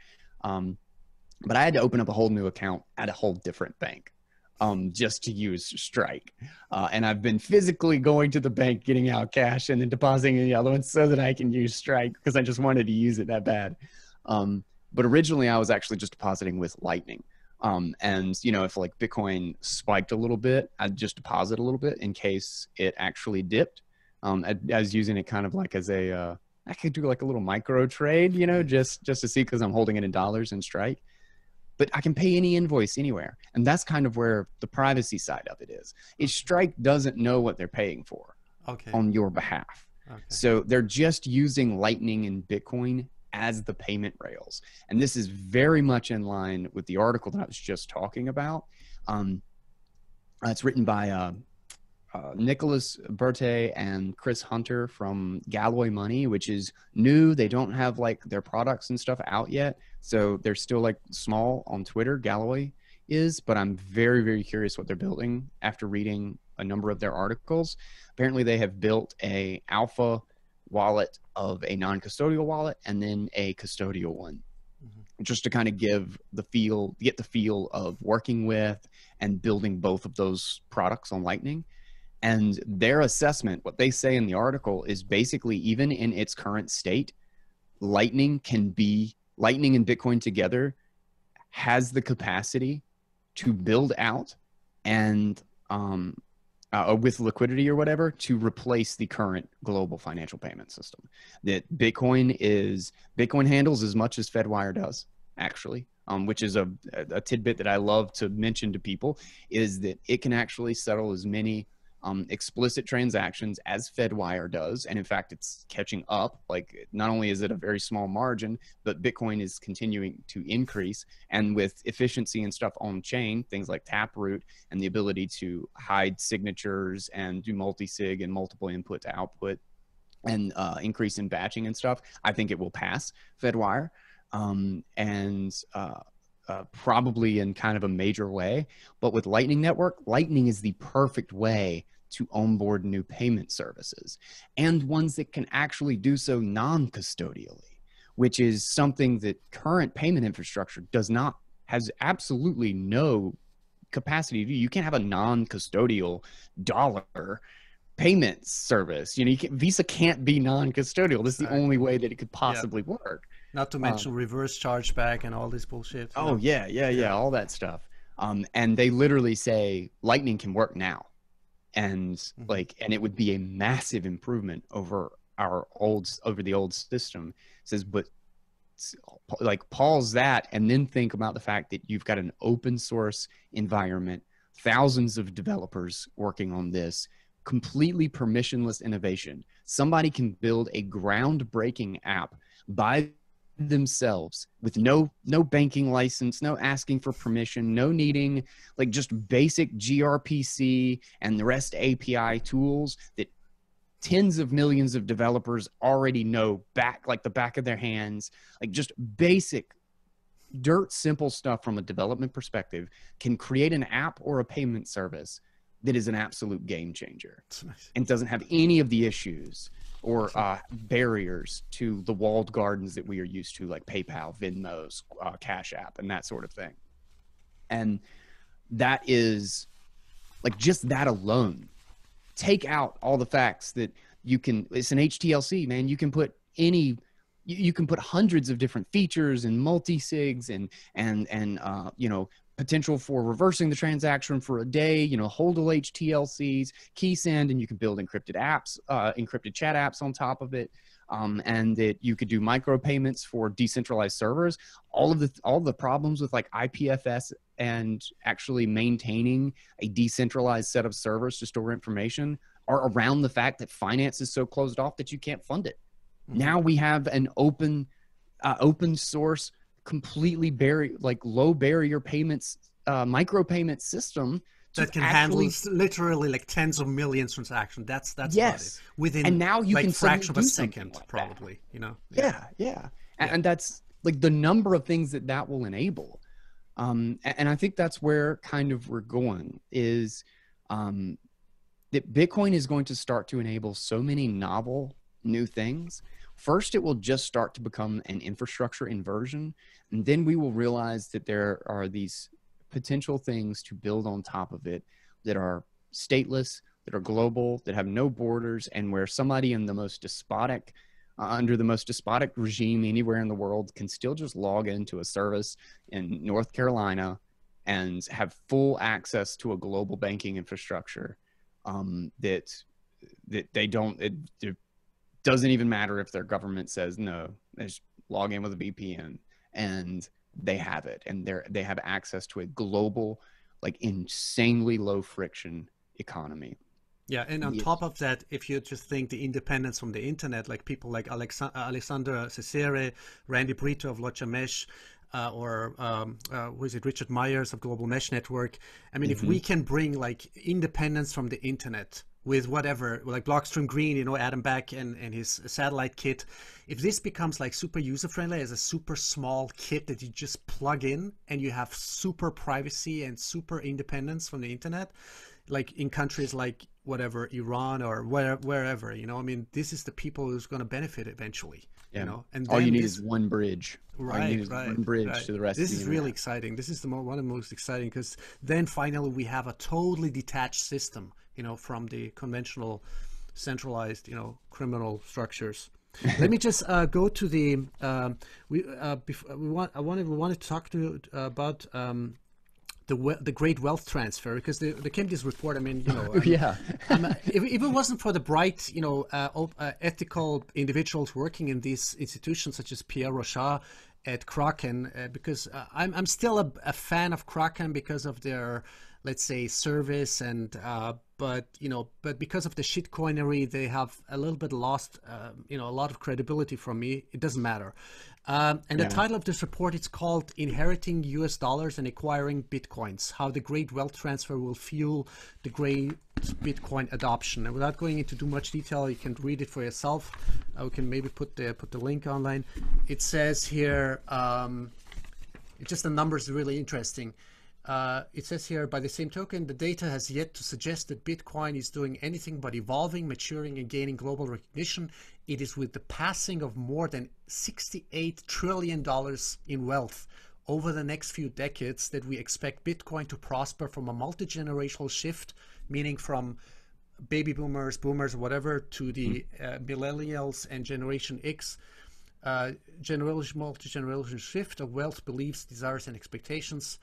But I had to open up a whole new account at a whole different bank. just to use Strike. And I've been physically going to the bank, getting out cash and then depositing in the other one so that I can use Strike because I just wanted to use it that bad. But originally I was actually just depositing with Lightning. And you know, if like Bitcoin spiked a little bit, I'd just deposit a little bit in case it actually dipped. I was using it kind of like as a, I could do like a little micro trade, you know, just to see, cause I'm holding it in dollars and Strike, but I can pay any invoice anywhere. And that's kind of where the privacy side of it is. Is Strike doesn't know what they're paying for on your behalf. So they're just using Lightning and Bitcoin as the payment rails. And this is very much in line with the article that I was just talking about. It's written by Nicholas Berte and Chris Hunter from Galloway Money, which is new. They don't have like their products and stuff out yet. So they're still like small on Twitter, Galloway is, but I'm very, very curious what they're building after reading a number of their articles. Apparently they have built a alpha wallet of a non-custodial wallet and then a custodial one, just to kind of give the feel, get the feel of working with and building both of those products on Lightning. And their assessment, what they say in the article, is basically even in its current state, Lightning can be, Lightning and Bitcoin together has the capacity to build out and with liquidity or whatever to replace the current global financial payment system. That Bitcoin is, Bitcoin handles as much as Fedwire does, actually. Which is a tidbit that I love to mention to people, is that it can actually settle as many explicit transactions as Fedwire does. And in fact, it's catching up. Like, not only is it a very small margin, but Bitcoin is continuing to increase. And with efficiency and stuff on chain, things like Taproot and the ability to hide signatures and do multi-sig and multiple input to output and increase in batching and stuff, I think it will pass Fedwire. Probably in kind of a major way. But with Lightning Network, Lightning is the perfect way to onboard new payment services and ones that can actually do so non-custodially, which is something that current payment infrastructure does not, has absolutely no capacity to do. You can't have a non-custodial dollar payment service. You know, you can't, Visa can't be non-custodial. This is the only way that it could possibly work. Not to mention reverse chargeback and all this bullshit. Oh, yeah, all that stuff. And they literally say Lightning can work now. And like, and it would be a massive improvement over our old, over the old system. It says, but like pause that and then think about the fact that you've got an open source environment, thousands of developers working on this, completely permissionless innovation. Somebody can build a groundbreaking app by themselves with no banking license, no asking for permission, no needing like just basic gRPC and the REST API tools that tens of millions of developers already know back, like the back of their hands, like just basic dirt simple stuff from a development perspective can create an app or a payment service that is an absolute game changer and doesn't have any of the issues or barriers to the walled gardens that we are used to, like PayPal, Venmo, Cash App, and that sort of thing. And that is, like, just that alone. Take out all the facts that you can, it's an HTLC, man. You can put any, you can put hundreds of different features and multi-sigs and you know, potential for reversing the transaction for a day, you know, hold LH TLCs, key send, and you can build encrypted apps, encrypted chat apps on top of it. And that you could do micro payments for decentralized servers. All the problems with like IPFS and actually maintaining a decentralized set of servers to store information are around the fact that finance is so closed off that you can't fund it. Now we have an open, open source, completely low barrier payments, micropayment system that can actually handle literally like tens of millions transactions. That's yes, about it. Within and now you like can fraction of a second, like probably. That. You know. Yeah. And that's like the number of things that that will enable. And I think that's where kind of we're going is that Bitcoin is going to start to enable so many novel new things. First, it will just start to become an infrastructure inversion, and then we will realize that there are these potential things to build on top of it that are stateless, that are global, that have no borders, and where somebody in the most despotic, under the most despotic regime anywhere in the world can still just log into a service in North Carolina and have full access to a global banking infrastructure that they don't, it doesn't even matter if their government says no, they just log in with a VPN and they have it, and they have access to a global, like insanely low friction economy. Yeah, and on top of that, if you just think the independence from the internet, like people like Alexander Cesare, Randy Brito of Locha Mesh, who is it, Richard Myers of Global Mesh Network. I mean, if we can bring like independence from the internet with whatever, like Blockstream Green, you know, Adam Back and his satellite kit, if this becomes like super user-friendly as a super small kit that you just plug in and you have super privacy and super independence from the internet, like in countries like whatever, Iran or wherever, you know, I mean, this is the people who's going to benefit eventually, you know, and all you need is one bridge, right, to the rest. This is really exciting. This is the one of the most exciting, because then finally we have a totally detached system, you know, from the conventional centralized, you know, criminal structures. Let me just go to the, we wanted to talk to you about, the great wealth transfer, because there came this report. I mean, you know, if it wasn't for the bright, you know, ethical individuals working in these institutions, such as Pierre Rochat at Kraken, because I'm still a fan of Kraken because of their, let's say, service, and but because of the shitcoinery, they have a little bit lost, you know, a lot of credibility from me. It doesn't matter. The title of this report is called Inheriting US Dollars and Acquiring Bitcoins, How the Great Wealth Transfer Will Fuel the Great Bitcoin Adoption. And without going into too much detail, you can read it for yourself. We can maybe put the link online. It says here, just the numbers are really interesting. It says here, by the same token, the data has yet to suggest that Bitcoin is doing anything but evolving, maturing, and gaining global recognition. It is with the passing of more than $68 trillion in wealth over the next few decades that we expect Bitcoin to prosper from a multi-generational shift, meaning from baby boomers, whatever, to the millennials and Generation X. Multi-generational shift of wealth, beliefs, desires, and expectations.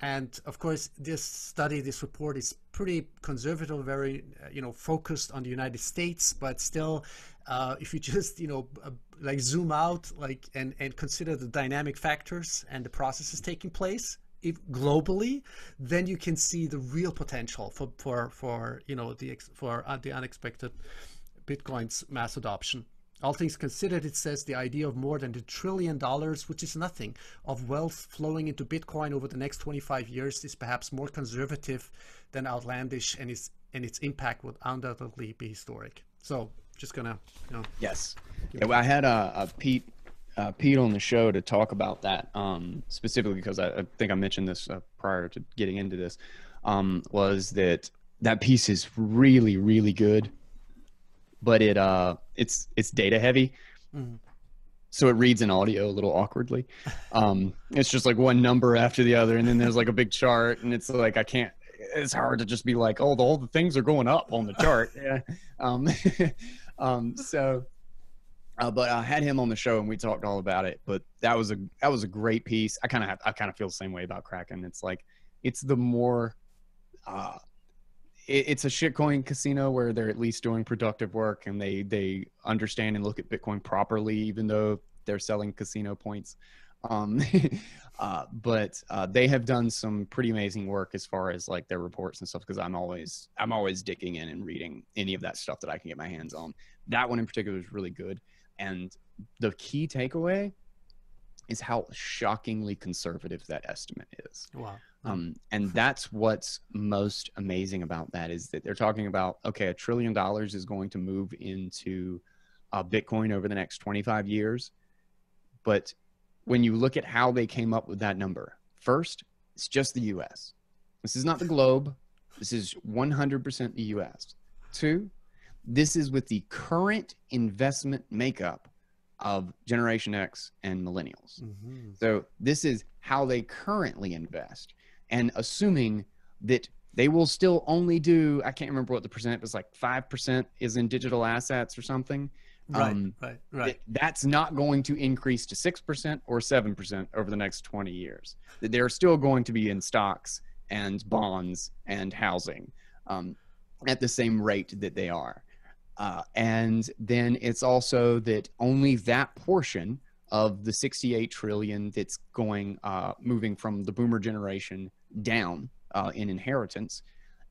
And of course, this report is pretty conservative, very, you know, focused on the United States, but still, if you just, you know, like zoom out, like, and consider the dynamic factors and the processes taking place globally, then you can see the real potential for the unexpected Bitcoin's mass adoption. All things considered, it says the idea of more than $1 trillion, which is nothing, of wealth flowing into Bitcoin over the next 25 years is perhaps more conservative than outlandish, and its impact would undoubtedly be historic. So just gonna, you know. Yes. I had Pete on the show to talk about that, specifically because I think I mentioned this prior to getting into this, was that piece is really, really good. But it's data heavy, so it reads in audio a little awkwardly. It's just like one number after the other, and then there's like a big chart, and it's like it's hard to just be like, oh, all the things are going up on the chart. But I had him on the show and we talked all about it. But that was a great piece. I kind of feel the same way about Kraken. It's like it's the more. It's a shitcoin casino where they're at least doing productive work, and they understand and look at Bitcoin properly, even though they're selling casino points. They have done some pretty amazing work as far as like their reports and stuff, because I'm always digging in and reading any of that stuff that I can get my hands on. That one in particular is really good. And the key takeaway is how shockingly conservative that estimate is. Wow. And that's what's most amazing about that, is that they're talking about, okay, $1 trillion is going to move into Bitcoin over the next 25 years. But when you look at how they came up with that number, first, it's just the US. This is not the globe. This is 100% the US. Two, this is with the current investment makeup of Generation X and millennials. So this is how they currently invest. and assuming that they will still only do, I can't remember what the percent was, like 5% is in digital assets or something. Right. That's not going to increase to 6% or 7% over the next 20 years. They're still going to be in stocks and bonds and housing at the same rate that they are. And then it's also that only that portion of the 68 trillion that's going, moving from the boomer generation down in inheritance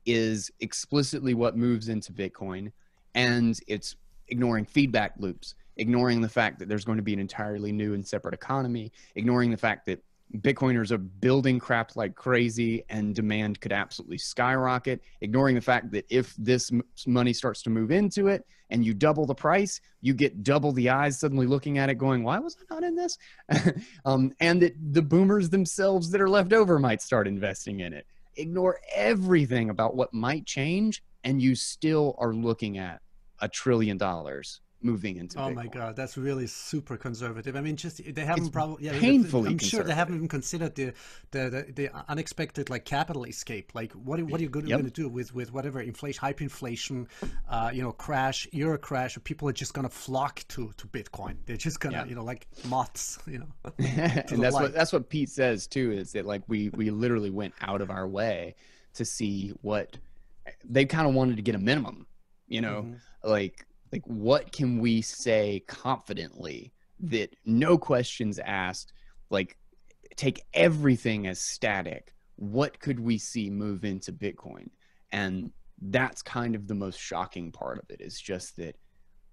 is explicitly what moves into Bitcoin. And it's ignoring feedback loops, ignoring the fact that there's going to be an entirely new and separate economy, ignoring the fact that Bitcoiners are building crap like crazy and demand could absolutely skyrocket, ignoring the fact that if this money starts to move into it and you double the price, you get double the eyes suddenly looking at it going, why was I not in this? And that the boomers themselves that are left over might start investing in it. Ignore everything about what might change, and you still are looking at $1 trillion moving into Bitcoin. Oh my God, that's really super conservative. I mean, just they haven't probably painfully. I'm sure they haven't even considered the unexpected like capital escape. Like what are you going to do with whatever inflation, hyperinflation, you know, crash, euro crash? People are just going to flock to Bitcoin. They're just going to you know, like moths, you know. And that's what Pete says too, is that like we literally went out of our way to see what they kind of wanted to get a minimum. You know, like what can we say confidently that no questions asked, like take everything as static. What could we see move into Bitcoin? And that's kind of the most shocking part of it, is just that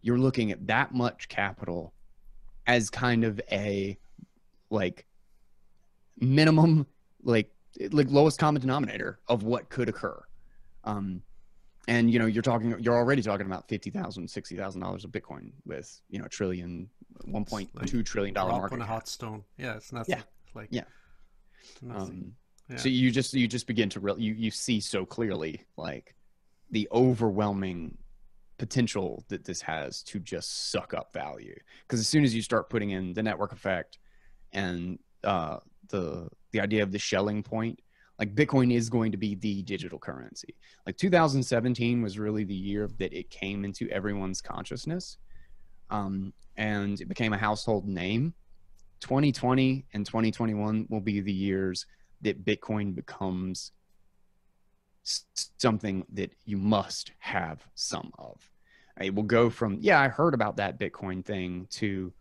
you're looking at that much capital as kind of a like minimum, like lowest common denominator of what could occur. And, you know, you're already talking about $50,000, $60,000 of Bitcoin with, you know, $1.2 trillion market. On a hot stone. Yeah. It's nothing. Yeah. Like, yeah. Nothing. Yeah. So you just begin to you see so clearly like the overwhelming potential that this has to just suck up value. Cause as soon as you start putting in the network effect and, the idea of the shelling point, like Bitcoin is going to be the digital currency. Like 2017 was really the year that it came into everyone's consciousness, and it became a household name. 2020 and 2021 will be the years that Bitcoin becomes something that you must have some of. It will go from, yeah, I heard about that Bitcoin thing to,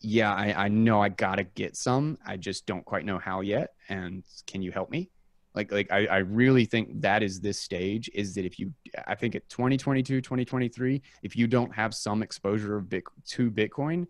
yeah, I know I gotta get some. I just don't quite know how yet. And can you help me? Like I really think that is this stage, is that if you, I think at 2022, 2023, if you don't have some exposure of to Bitcoin,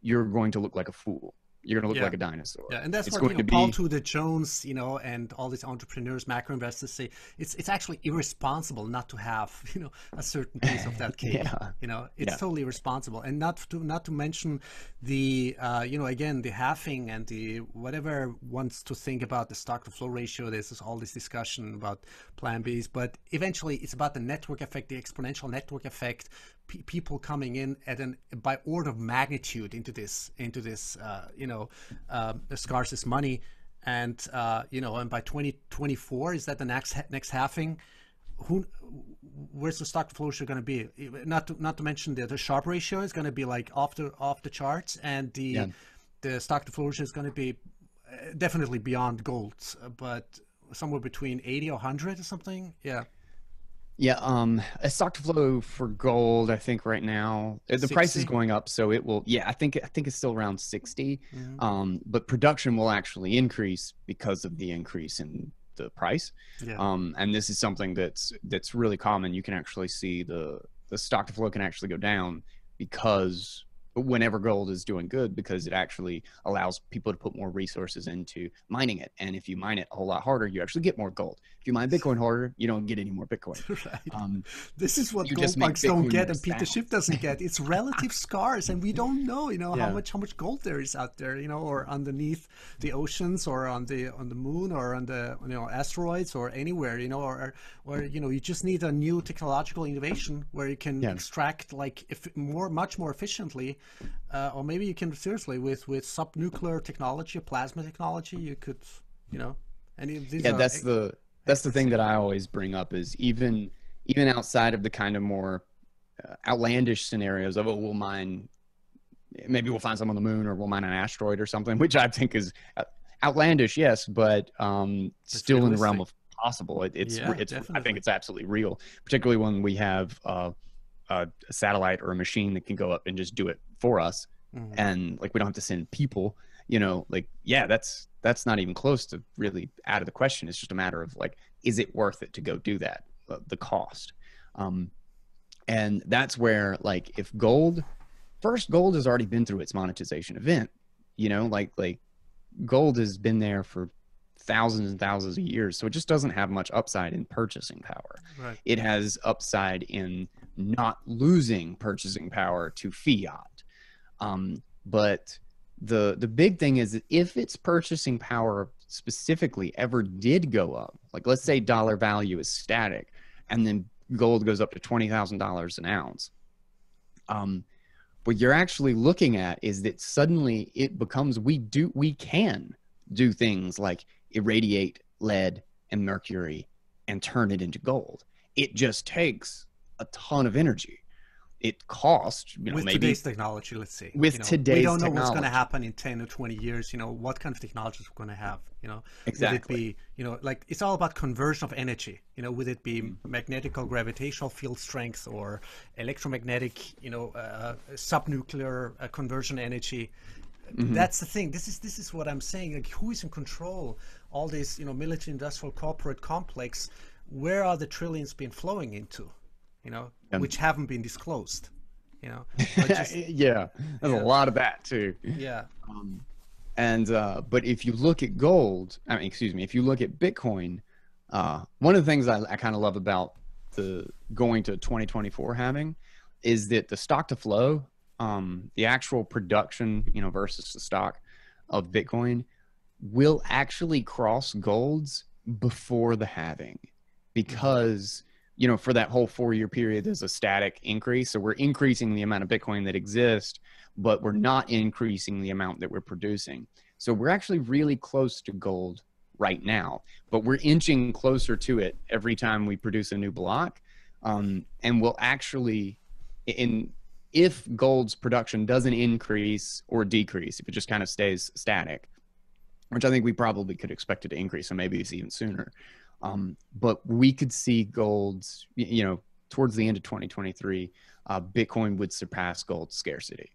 you're going to look like a fool. You're going to look like a dinosaur. Yeah, and that's what Paul Tudor Jones, you know, and all these entrepreneurs, macro investors say it's actually irresponsible not to have, you know, a certain piece of that cake. You know, it's totally irresponsible, and not to mention the you know, again, the halving and the whatever wants to think about the stock to flow ratio. There's all this discussion about Plan Bs, but eventually it's about the network effect, the exponential network effect. People coming in at by order of magnitude into this you know, scarcest money, and you know, and by 2024, is that the next halving? Where's the stock flow ratio going to be? Not to mention the Sharpe ratio is going to be like off the charts, and the stock to flow ratio is going to be definitely beyond gold, but somewhere between 80 or 100 or something. Yeah, a stock to flow for gold, I think right now, the 60? Price is going up, so it will, I think it's still around 60, but production will actually increase because of the increase in the price. And this is something that's really common. You can actually see the stock to flow can actually go down because whenever gold is doing good, because it actually allows people to put more resources into mining it. And if you mine it a whole lot harder, you actually get more gold. If you mine Bitcoin harder, you don't get any more Bitcoin. This is what gold bugs don't get, and Peter Schiff doesn't get. It's relative scarce, and we don't know, you know, how much gold there is out there, you know, or underneath the oceans, or on the moon, or on the, you know, asteroids, or anywhere, you know, or you know, you just need a new technological innovation where you can extract like much more efficiently. Or maybe you can seriously with subnuclear technology, plasma technology, you could, you know, And these are, that's the thing that I always bring up is even outside of the kind of more outlandish scenarios of, oh, we'll mine, maybe we'll find some on the moon, or we'll mine an asteroid or something, which I think is outlandish, yes, but still realistic. In the realm of possible. It's I think it's absolutely real, particularly when we have a satellite or a machine that can go up and just do it for us. Mm-hmm. And like, we don't have to send people, you know, like, yeah, that's not even close to really out of the question. It's just a matter of like, is it worth it to go do that? The cost. And that's where, like, if gold has already been through its monetization event, you know, like gold has been there for thousands and thousands of years. So it just doesn't have much upside in purchasing power. Right. It has upside in not losing purchasing power to fiat. But the big thing is that if its purchasing power specifically ever did go up, like let's say dollar value is static and then gold goes up to $20,000 an ounce, what you're actually looking at is that suddenly it becomes, we can do things like irradiate lead and mercury and turn it into gold. It just takes a ton of energy. It costs, you know, with maybe today's technology, let's say, with, you know, today's, we don't know what's going to happen in 10 or 20 years, you know, what kind of technologies we're going to have, you know, exactly. Would it be, you know, like, it's all about conversion of energy, you know, would it be magnetic or gravitational field strength or electromagnetic, you know, subnuclear conversion energy. Mm-hmm. That's the thing. This is what I'm saying. Like, who is in control? All this, you know, military, industrial, corporate complex. Where are the trillions been flowing into? You know, which haven't been disclosed. You know, just, yeah, there's a lot of that too. Yeah. But if you look at gold, I mean, excuse me, if you look at Bitcoin, one of the things I kind of love about the going to 2024 halving is that the stock to flow. The actual production, you know, versus the stock of Bitcoin will actually cross gold's before the halving, because, you know, for that whole 4-year period, there's a static increase. So we're increasing the amount of Bitcoin that exists, but we're not increasing the amount that we're producing. So we're actually really close to gold right now, but we're inching closer to it every time we produce a new block. And we'll actually, if gold's production doesn't increase or decrease, if it just kind of stays static, which I think we probably could expect it to increase, and maybe it's even sooner. But we could see gold's, you know, towards the end of 2023, Bitcoin would surpass gold scarcity.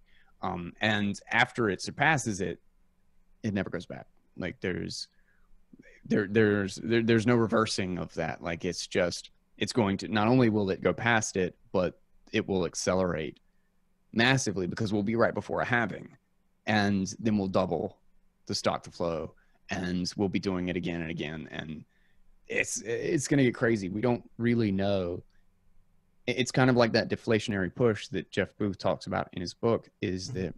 And after it surpasses it, it never goes back. Like there's no reversing of that. Like it's going to, not only will it go past it, but it will accelerate massively, because we'll be right before a halving, and then we'll double the stock to flow, and we'll be doing it again and again, and it's going to get crazy. We don't really know. It's kind of like that deflationary push that Jeff Booth talks about in his book, is that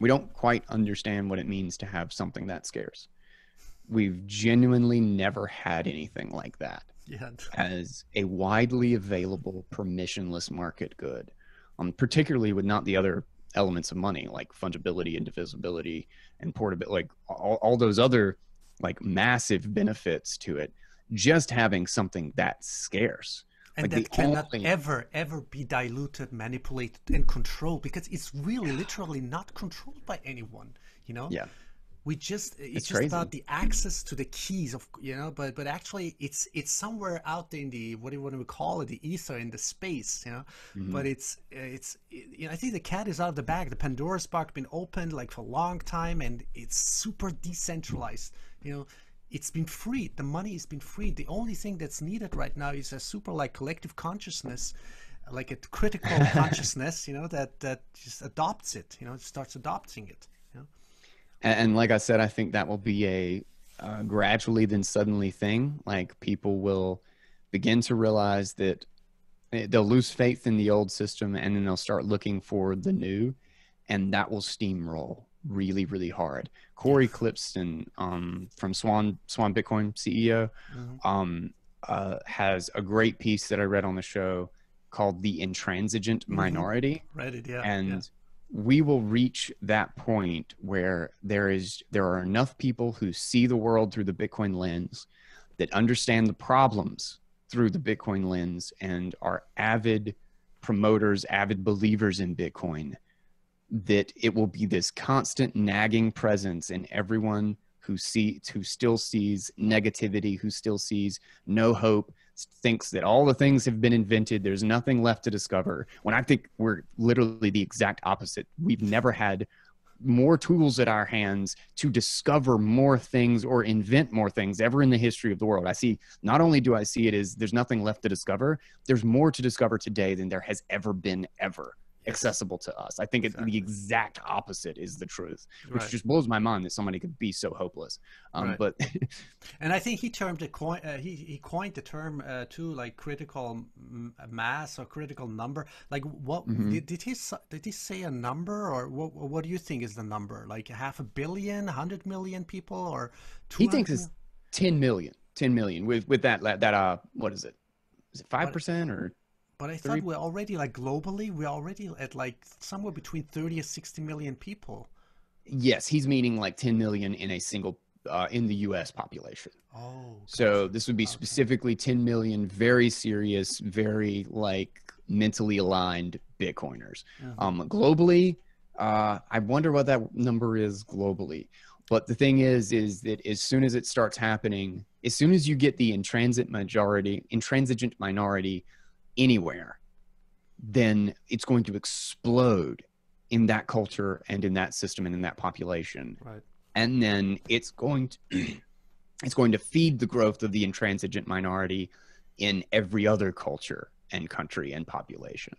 we don't quite understand what it means to have something that scarce. We've genuinely never had anything like that. Yeah. As a widely available permissionless market good. Particularly with not the other elements of money, like fungibility and divisibility and portability, like all those other like massive benefits to it, just having something that scarce. And like that cannot ever be diluted, manipulated and controlled, because it's really literally not controlled by anyone, you know? Yeah. It's just about the access to the keys of, you know, but actually it's somewhere out there in the, what do you want to call it? The ether, in the space, you know, mm-hmm. But you know, I think the cat is out of the bag. The Pandora's box been opened like for a long time, and it's super decentralized, you know, it's been freed. The money has been freed. The only thing that's needed right now is a super like collective consciousness, like a critical consciousness, you know, that just adopts it, you know, starts adopting it. And like I said, I think that will be a gradually then suddenly thing. Like people will begin to realize that they'll lose faith in the old system, and then they'll start looking for the new, and that will steamroll really, really hard. Corey Clipston from Swann Bitcoin CEO, mm-hmm. Has a great piece that I read on the show called The Intransigent Minority. Mm-hmm. Read it, yeah. And we will reach that point where there are enough people who see the world through the Bitcoin lens, that understand the problems through the Bitcoin lens, and are avid promoters, avid believers in Bitcoin, that it will be this constant nagging presence in everyone who still sees negativity, who still sees no hope, thinks that all the things have been invented, there's nothing left to discover, when I think we're literally the exact opposite. We've never had more tools at our hands to discover more things or invent more things ever in the history of the world. Not only do I see it as there's nothing left to discover, there's more to discover today than there has ever been accessible to us. I think the exact opposite is the truth, which just blows my mind that somebody could be so hopeless. But and I think he coined the term too, like critical mass or critical number. Like, what did he say a number, or what do you think is the number? Like 500 million, 100 million people, or 200? He thinks it's 10 million. 10 million with that what is it? Is it 5% or? But I thought we're already, like, globally, we're already at like somewhere between 30 or 60 million people. Yes, he's meaning like 10 million in a single in the US population. Oh. So this would be specifically 10 million very serious, very like mentally aligned Bitcoiners. Globally, I wonder what that number is globally. But the thing is that as soon as it starts happening, as soon as you get the intransigent minority anywhere, then it's going to explode in that culture and in that system and in that population. Right. And then it's going to it's going to feed the growth of the intransigent minority in every other culture and country and population.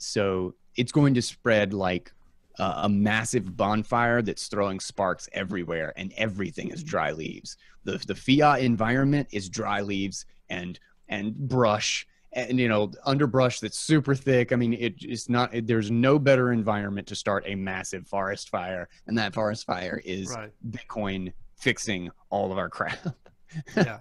So it's going to spread like a massive bonfire that's throwing sparks everywhere, and everything is dry leaves. The fiat environment is dry leaves and brush, and, you know, underbrush that's super thick. I mean, there's no better environment to start a massive forest fire. And that forest fire is Bitcoin fixing all of our crap. Yeah.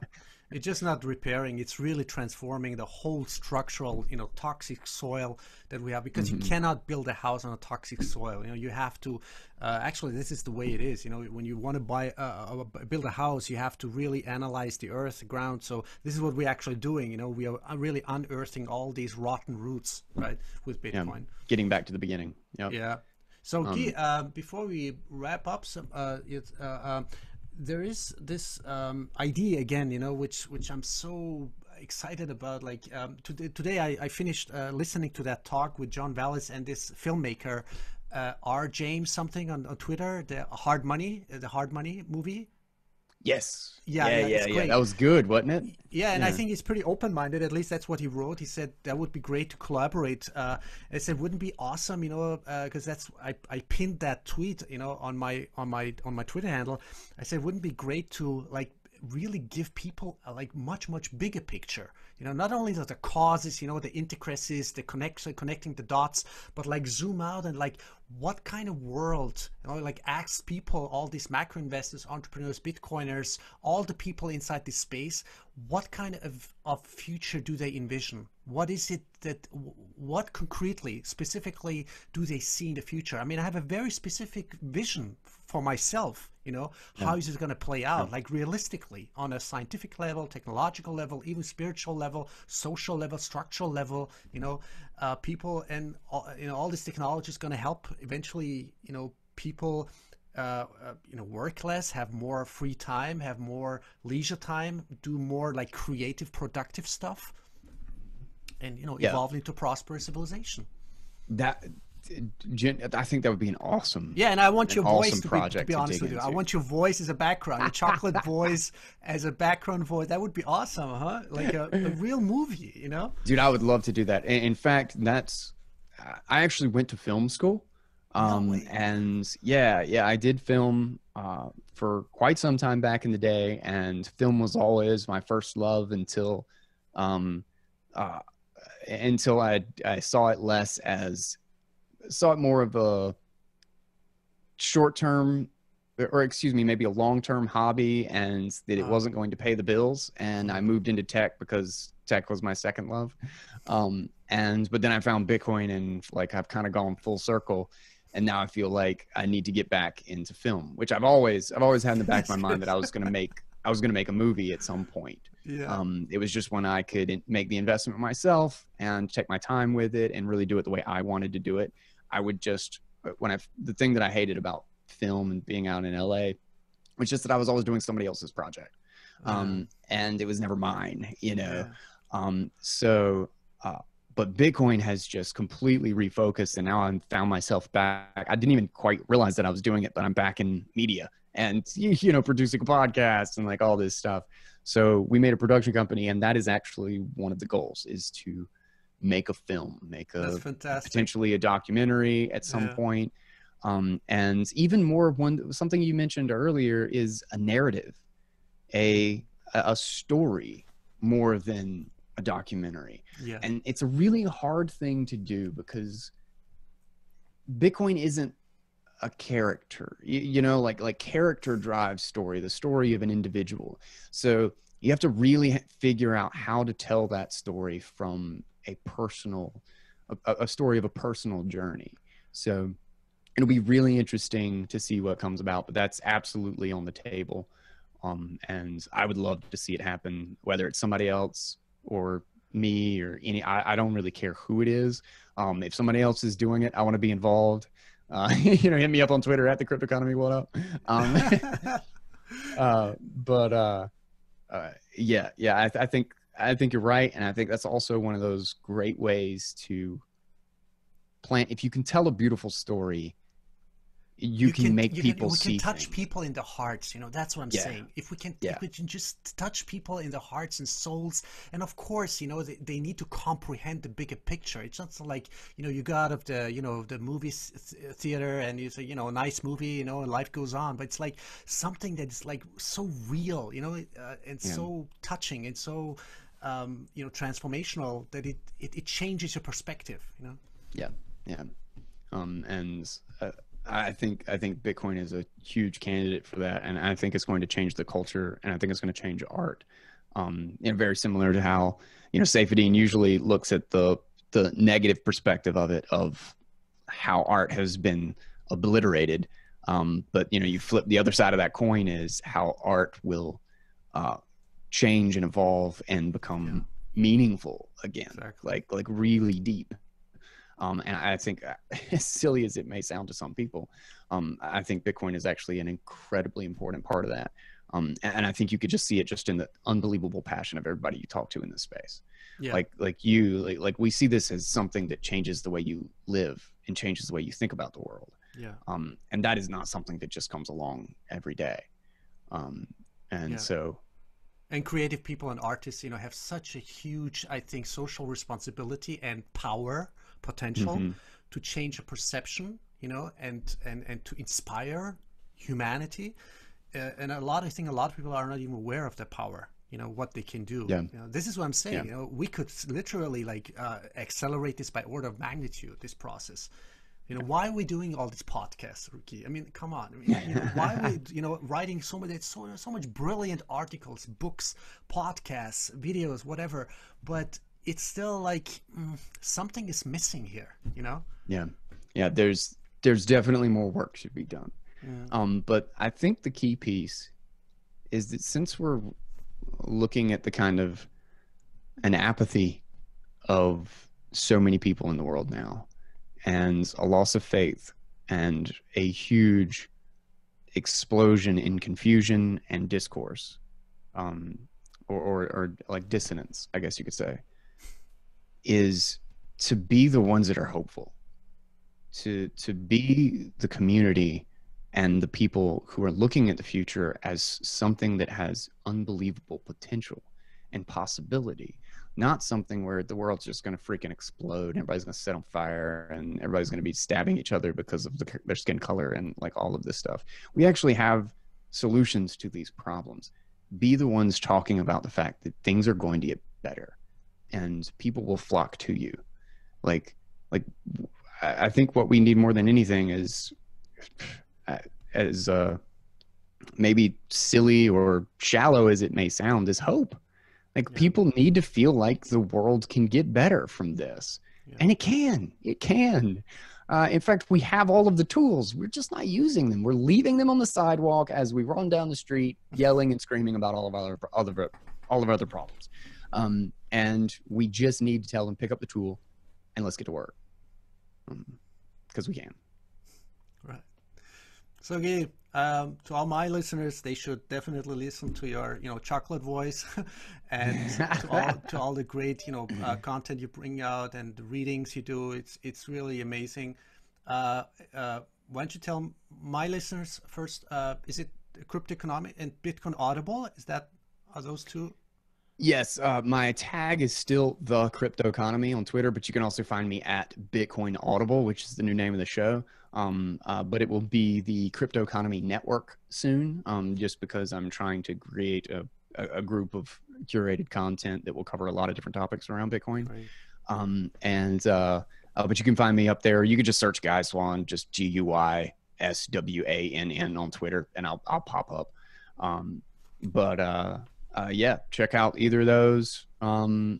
It's just not repairing. It's really transforming the whole structural, you know, toxic soil that we have, because you cannot build a house on a toxic soil. You know, you have to, actually, this is the way it is. You know, when you want to build a house, you have to really analyze the earth, the ground. So this is what we're actually doing. You know, we are really unearthing all these rotten roots, right, with Bitcoin. Yeah. Getting back to the beginning. Yep. Yeah. So Guy, before we wrap up, there is this idea again, you know, which I'm so excited about. Like today I finished listening to that talk with John Wallis and this filmmaker R. James something on Twitter, the Hard Money movie. Yes. Yeah. That was good, wasn't it? Yeah, and I think he's pretty open-minded. At least that's what he wrote. He said that would be great to collaborate. I said, wouldn't it be awesome, you know, because that's I pinned that tweet, you know, on my Twitter handle. I said, wouldn't it be great to like really give people a like much bigger picture, you know, not only the causes, you know, the intricacies, the connecting the dots, but like zoom out and like what kind of world, you know, like ask people, all these macro investors, entrepreneurs, Bitcoiners, all the people inside this space, what kind of future do they envision? What is it that, what concretely, specifically do they see in the future? I mean, I have a very specific vision for myself, you know, how is it going to play out? Like realistically on a scientific level, technological level, even spiritual level, social level, structural level, you know, people and, you know, all this technology is going to help eventually, you know, people, you know, work less, have more free time, have more leisure time, do more like creative, productive stuff. And, you know, evolve into prosperous civilization. I think that would be an awesome. Yeah, and I want your voice to be honest with you. I want your voice as a background, your chocolate voice as a background voice. That would be awesome, huh? Like a real movie, you know? Dude, I would love to do that. In fact, I actually went to film school. And yeah, I did film for quite some time back in the day, and film was always my first love until I saw it more of a short-term, or excuse me, maybe a long-term hobby, and that it wasn't going to pay the bills. And I moved into tech because tech was my second love. But then I found Bitcoin, and like I've kind of gone full circle. And now I feel like I need to get back into film, which I've always had in the back of my mind that I was going to make a movie at some point. Yeah. It was just when I could make the investment myself and take my time with it and really do it the way I wanted to do it. I would just, the thing that I hated about film and being out in LA was just that I was always doing somebody else's project. And it was never mine, you know? Yeah. But Bitcoin has just completely refocused, and now I found myself back. I didn't even quite realize that I was doing it, but I'm back in media and, you know, producing a podcast and like all this stuff. So we made a production company, and that is actually one of the goals, is to make a film, potentially a documentary at some point. And even more, something you mentioned earlier is a narrative, a story more than a documentary. Yeah. And it's a really hard thing to do because Bitcoin isn't a character, you know, like character drives story, the story of an individual. So you have to really figure out how to tell that story from a story of a personal journey. So it'll be really interesting to see what comes about, but that's absolutely on the table. And I would love to see it happen, whether it's somebody else or me or I don't really care who it is. If somebody else is doing it, I want to be involved. You know, hit me up on Twitter at the Cryptoconomy. What up? Yeah, I think you're right. And I think that's also one of those great ways to plant. If you can tell a beautiful story, we can touch people in the hearts, you know. That's what I'm saying. If we can just touch people in the hearts and souls, and of course, you know, they need to comprehend the bigger picture. It's not like, you know, you got out of the, you know, the movie theater and you say, you know, nice movie, you know, and life goes on. But it's like something that is like so real, you know, so touching and so you know, transformational that it changes your perspective, you know. I think Bitcoin is a huge candidate for that, and I think it's going to change the culture, and I think it's going to change art. You know, very similar to how, you know, Saifedean usually looks at the negative perspective of it, of how art has been obliterated. But you know, you flip the other side of that coin is how art will change and evolve and become meaningful again, like really deep. And I think, as silly as it may sound to some people, I think Bitcoin is actually an incredibly important part of that. And I think you could just see it just in the unbelievable passion of everybody you talk to in this space. Yeah. Like we see this as something that changes the way you live and changes the way you think about the world. Yeah. And that is not something that just comes along every day. And creative people and artists, you know, have such a huge, I think, social responsibility and power. Potential to change a perception, you know, and to inspire humanity, and I think a lot of people are not even aware of their power, you know, what they can do. Yeah. You know, this is what I'm saying. Yeah. You know, we could literally accelerate this by order of magnitude, this process. You know, why are we doing all these podcasts, Ruki? I mean, come on. I mean, you know, why are we, you know, writing so much brilliant articles, books, podcasts, videos, whatever, but it's still like something is missing here, you know? Yeah. Yeah. There's definitely more work should be done. Yeah. But I think the key piece is that since we're looking at the kind of an apathy of so many people in the world now, and a loss of faith and a huge explosion in confusion and discourse, or like dissonance, I guess you could say, is to be the ones that are hopeful, to be the community and the people who are looking at the future as something that has unbelievable potential and possibility, not something where the world's just going to freaking explode and everybody's going to set on fire and everybody's going to be stabbing each other because of their skin color and like all of this stuff. We actually have solutions to these problems. Be the ones talking about the fact that things are going to get better, and people will flock to you. Like I think what we need more than anything is, as maybe silly or shallow as it may sound, is hope. Like people need to feel like the world can get better from this, and it can. In fact, we have all of the tools. We're just not using them. We're leaving them on the sidewalk as we run down the street, yelling and screaming about all of our other problems. And we just need to tell them, pick up the tool and let's get to work, because we can. Right. So Guy, to all my listeners, they should definitely listen to your, chocolate voice, and to all the great, content you bring out and the readings you do. It's really amazing. Why don't you tell my listeners first? Is it Cryptoconomy and Bitcoin Audible? Are those two? Yes, my tag is still The Cryptoconomy on Twitter, but you can also find me at Bitcoin Audible, which is the new name of the show. But it will be the Cryptoconomy Network soon, just because I'm trying to create a group of curated content that will cover a lot of different topics around Bitcoin. Right. But you can find me up there. You can just search Guy Swann, just GUYSWANN on Twitter, and I'll pop up. Yeah, check out either of those and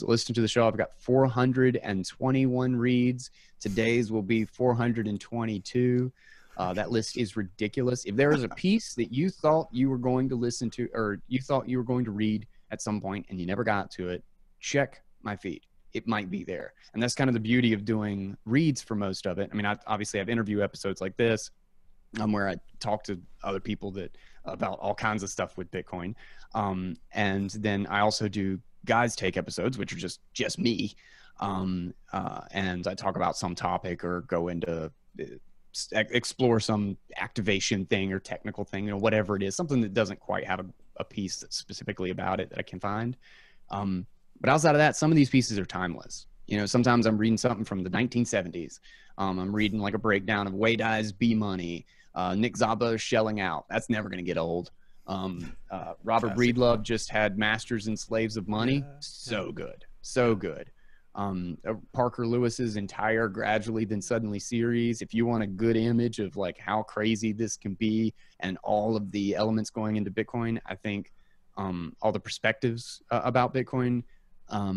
listen to the show. I've got 421 reads. Today's will be 422. That list is ridiculous. If there is a piece that you thought you were going to listen to, or you thought you were going to read at some point and you never got to it, check my feed. It might be there. And that's kind of the beauty of doing reads for most of it. I mean, obviously I have interview episodes like this, where I talk to other people about all kinds of stuff with Bitcoin. And then I also do Guy's Take episodes, which are just me. And I talk about some topic or go into explore some activation thing or technical thing, whatever it is, something that doesn't quite have a piece that's specifically about it that I can find. But outside of that, some of these pieces are timeless. Sometimes I'm reading something from the 1970s. I'm reading like a breakdown of Wei Dai's B Money. Nick Szabo shelling out. That's never going to get old. Robert Breedlove just had Masters and Slaves of Money. So good. Parker Lewis's entire Gradually Then Suddenly series. If you want a good image of like how crazy this can be and all of the elements going into Bitcoin, I think all the perspectives about Bitcoin, I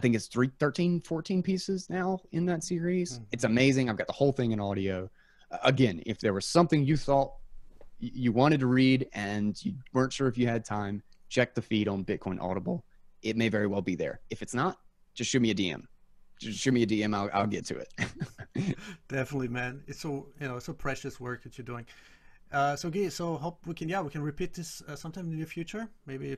think it's 13, 14 pieces now in that series. Mm-hmm. It's amazing. I've got the whole thing in audio. Again, if there was something you thought you wanted to read and you weren't sure if you had time, check the feed on Bitcoin Audible. It may very well be there. If it's not, just shoot me a DM. I'll get to it. Definitely, man. It's so, it's so precious work that you're doing. So Guy, hope we can repeat this sometime in the near future, maybe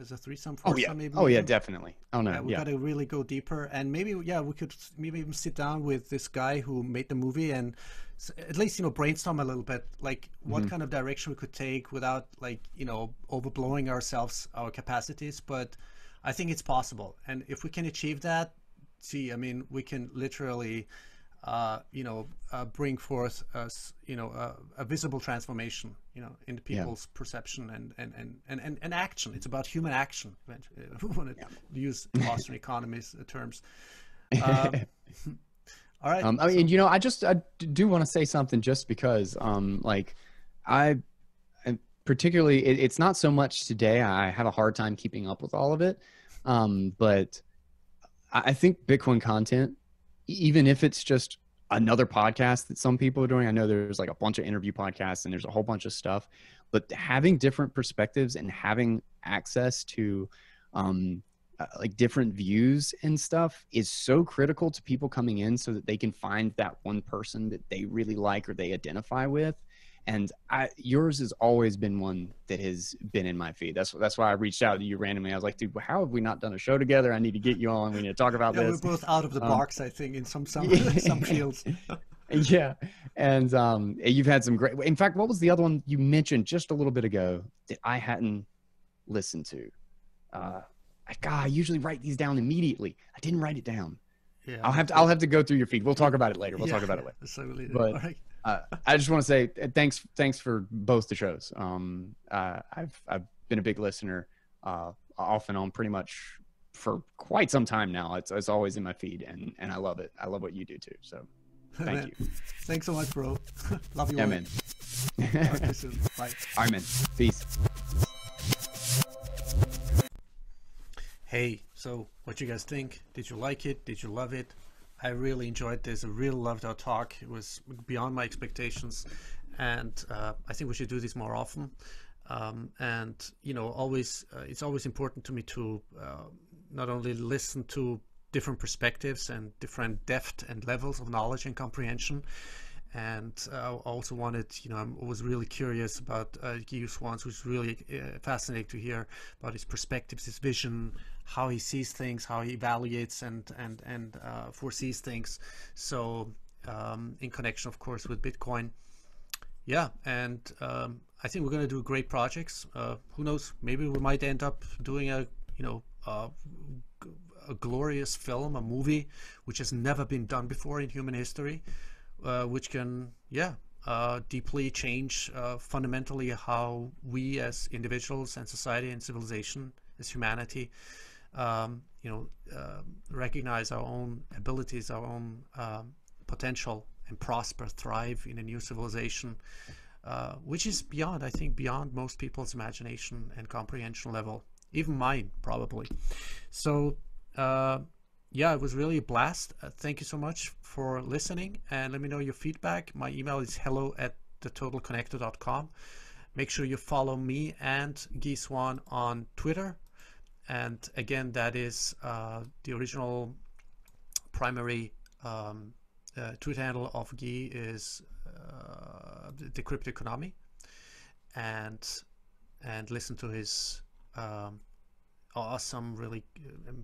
as a threesome, foursome, maybe. Oh yeah, definitely. Oh no, we gotta really go deeper, and we could even sit down with this guy who made the movie and at least brainstorm a little bit, like what kind of direction we could take without overblowing our capacities. But I think it's possible, and if we can achieve that, we can literally. Bring forth a visible transformation, in the people's perception and action. It's about human action. If we want to use Austrian economics terms. All right. I do want to say something, just because particularly it's not so much today. I have a hard time keeping up with all of it, but I think Bitcoin content, even if it's just another podcast that some people are doing. I know there's like a bunch of interview podcasts and there's a whole bunch of stuff, but having different perspectives and having access to like different views and stuff is so critical to people coming in, so that they can find that one person that they really like or they identify with. And yours has always been one that has been in my feed. That's why I reached out to you randomly. I was like, dude, how have we not done a show together? I need to get you on. We need to talk about this. We're both out of the box, I think, in some fields. Yeah. And you've had some great – in fact, what was the other one you mentioned just a little bit ago that I hadn't listened to? God, I usually write these down immediately. I didn't write it down. Yeah, I'll have to go through your feed. We'll talk about it later. Absolutely. But, all right. I just want to say thanks for both the shows. I've been a big listener off and on pretty much for quite some time now. It's always in my feed, and I love it. I love what you do too. So thank you. Thanks so much, bro. Love you all. Amen. Bye. Amen. Peace. Hey, so what you guys think? Did you like it? Did you love it? I really enjoyed this. I really loved our talk. It was beyond my expectations, and I think we should do this more often. And you know, always it's always important to me to not only listen to different perspectives and different depth and levels of knowledge and comprehension. And I also wanted, you know, I was really curious about Guy Swann, who's really fascinating to hear about his perspectives, his vision, how he sees things, how he evaluates and foresees things. So in connection, of course, with Bitcoin. Yeah, and I think we're going to do great projects. Who knows? Maybe we might end up doing a, you know, a glorious film, a movie, which has never been done before in human history. Which can, yeah, deeply change fundamentally how we as individuals and society and civilization, as humanity, you know, recognize our own abilities, our own potential, and prosper, thrive in a new civilization, which is beyond, I think, beyond most people's imagination and comprehension level, even mine, probably. So, yeah, it was really a blast. Thank you so much for listening, and let me know your feedback. My email is hello@thetotalconnector.com. Make sure you follow me and Guy Swann on Twitter. And again, that is the original primary Twitter handle of Guy is the Cryptoconomy, and listen to his awesome, really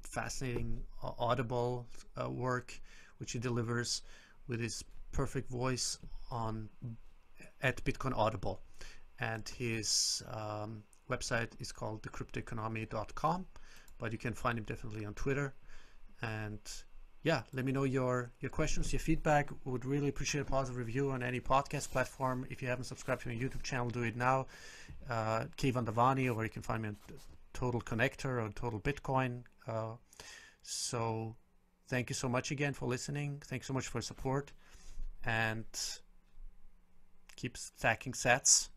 fascinating Audible work, which he delivers with his perfect voice on at Bitcoin Audible, and his website is called thecryptoeconomy.com, but you can find him definitely on Twitter. And yeah, let me know your questions, your feedback. Would really appreciate a positive review on any podcast platform. If you haven't subscribed to my YouTube channel, do it now. Keyvan Davani, or you can find me on Total Connector or Total Bitcoin. So thank you so much again for listening. Thanks so much for your support, and keep stacking sats,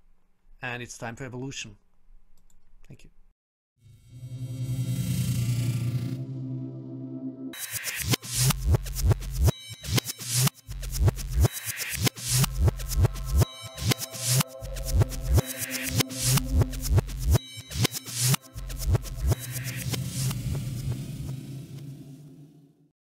and it's time for evolution. Thank you.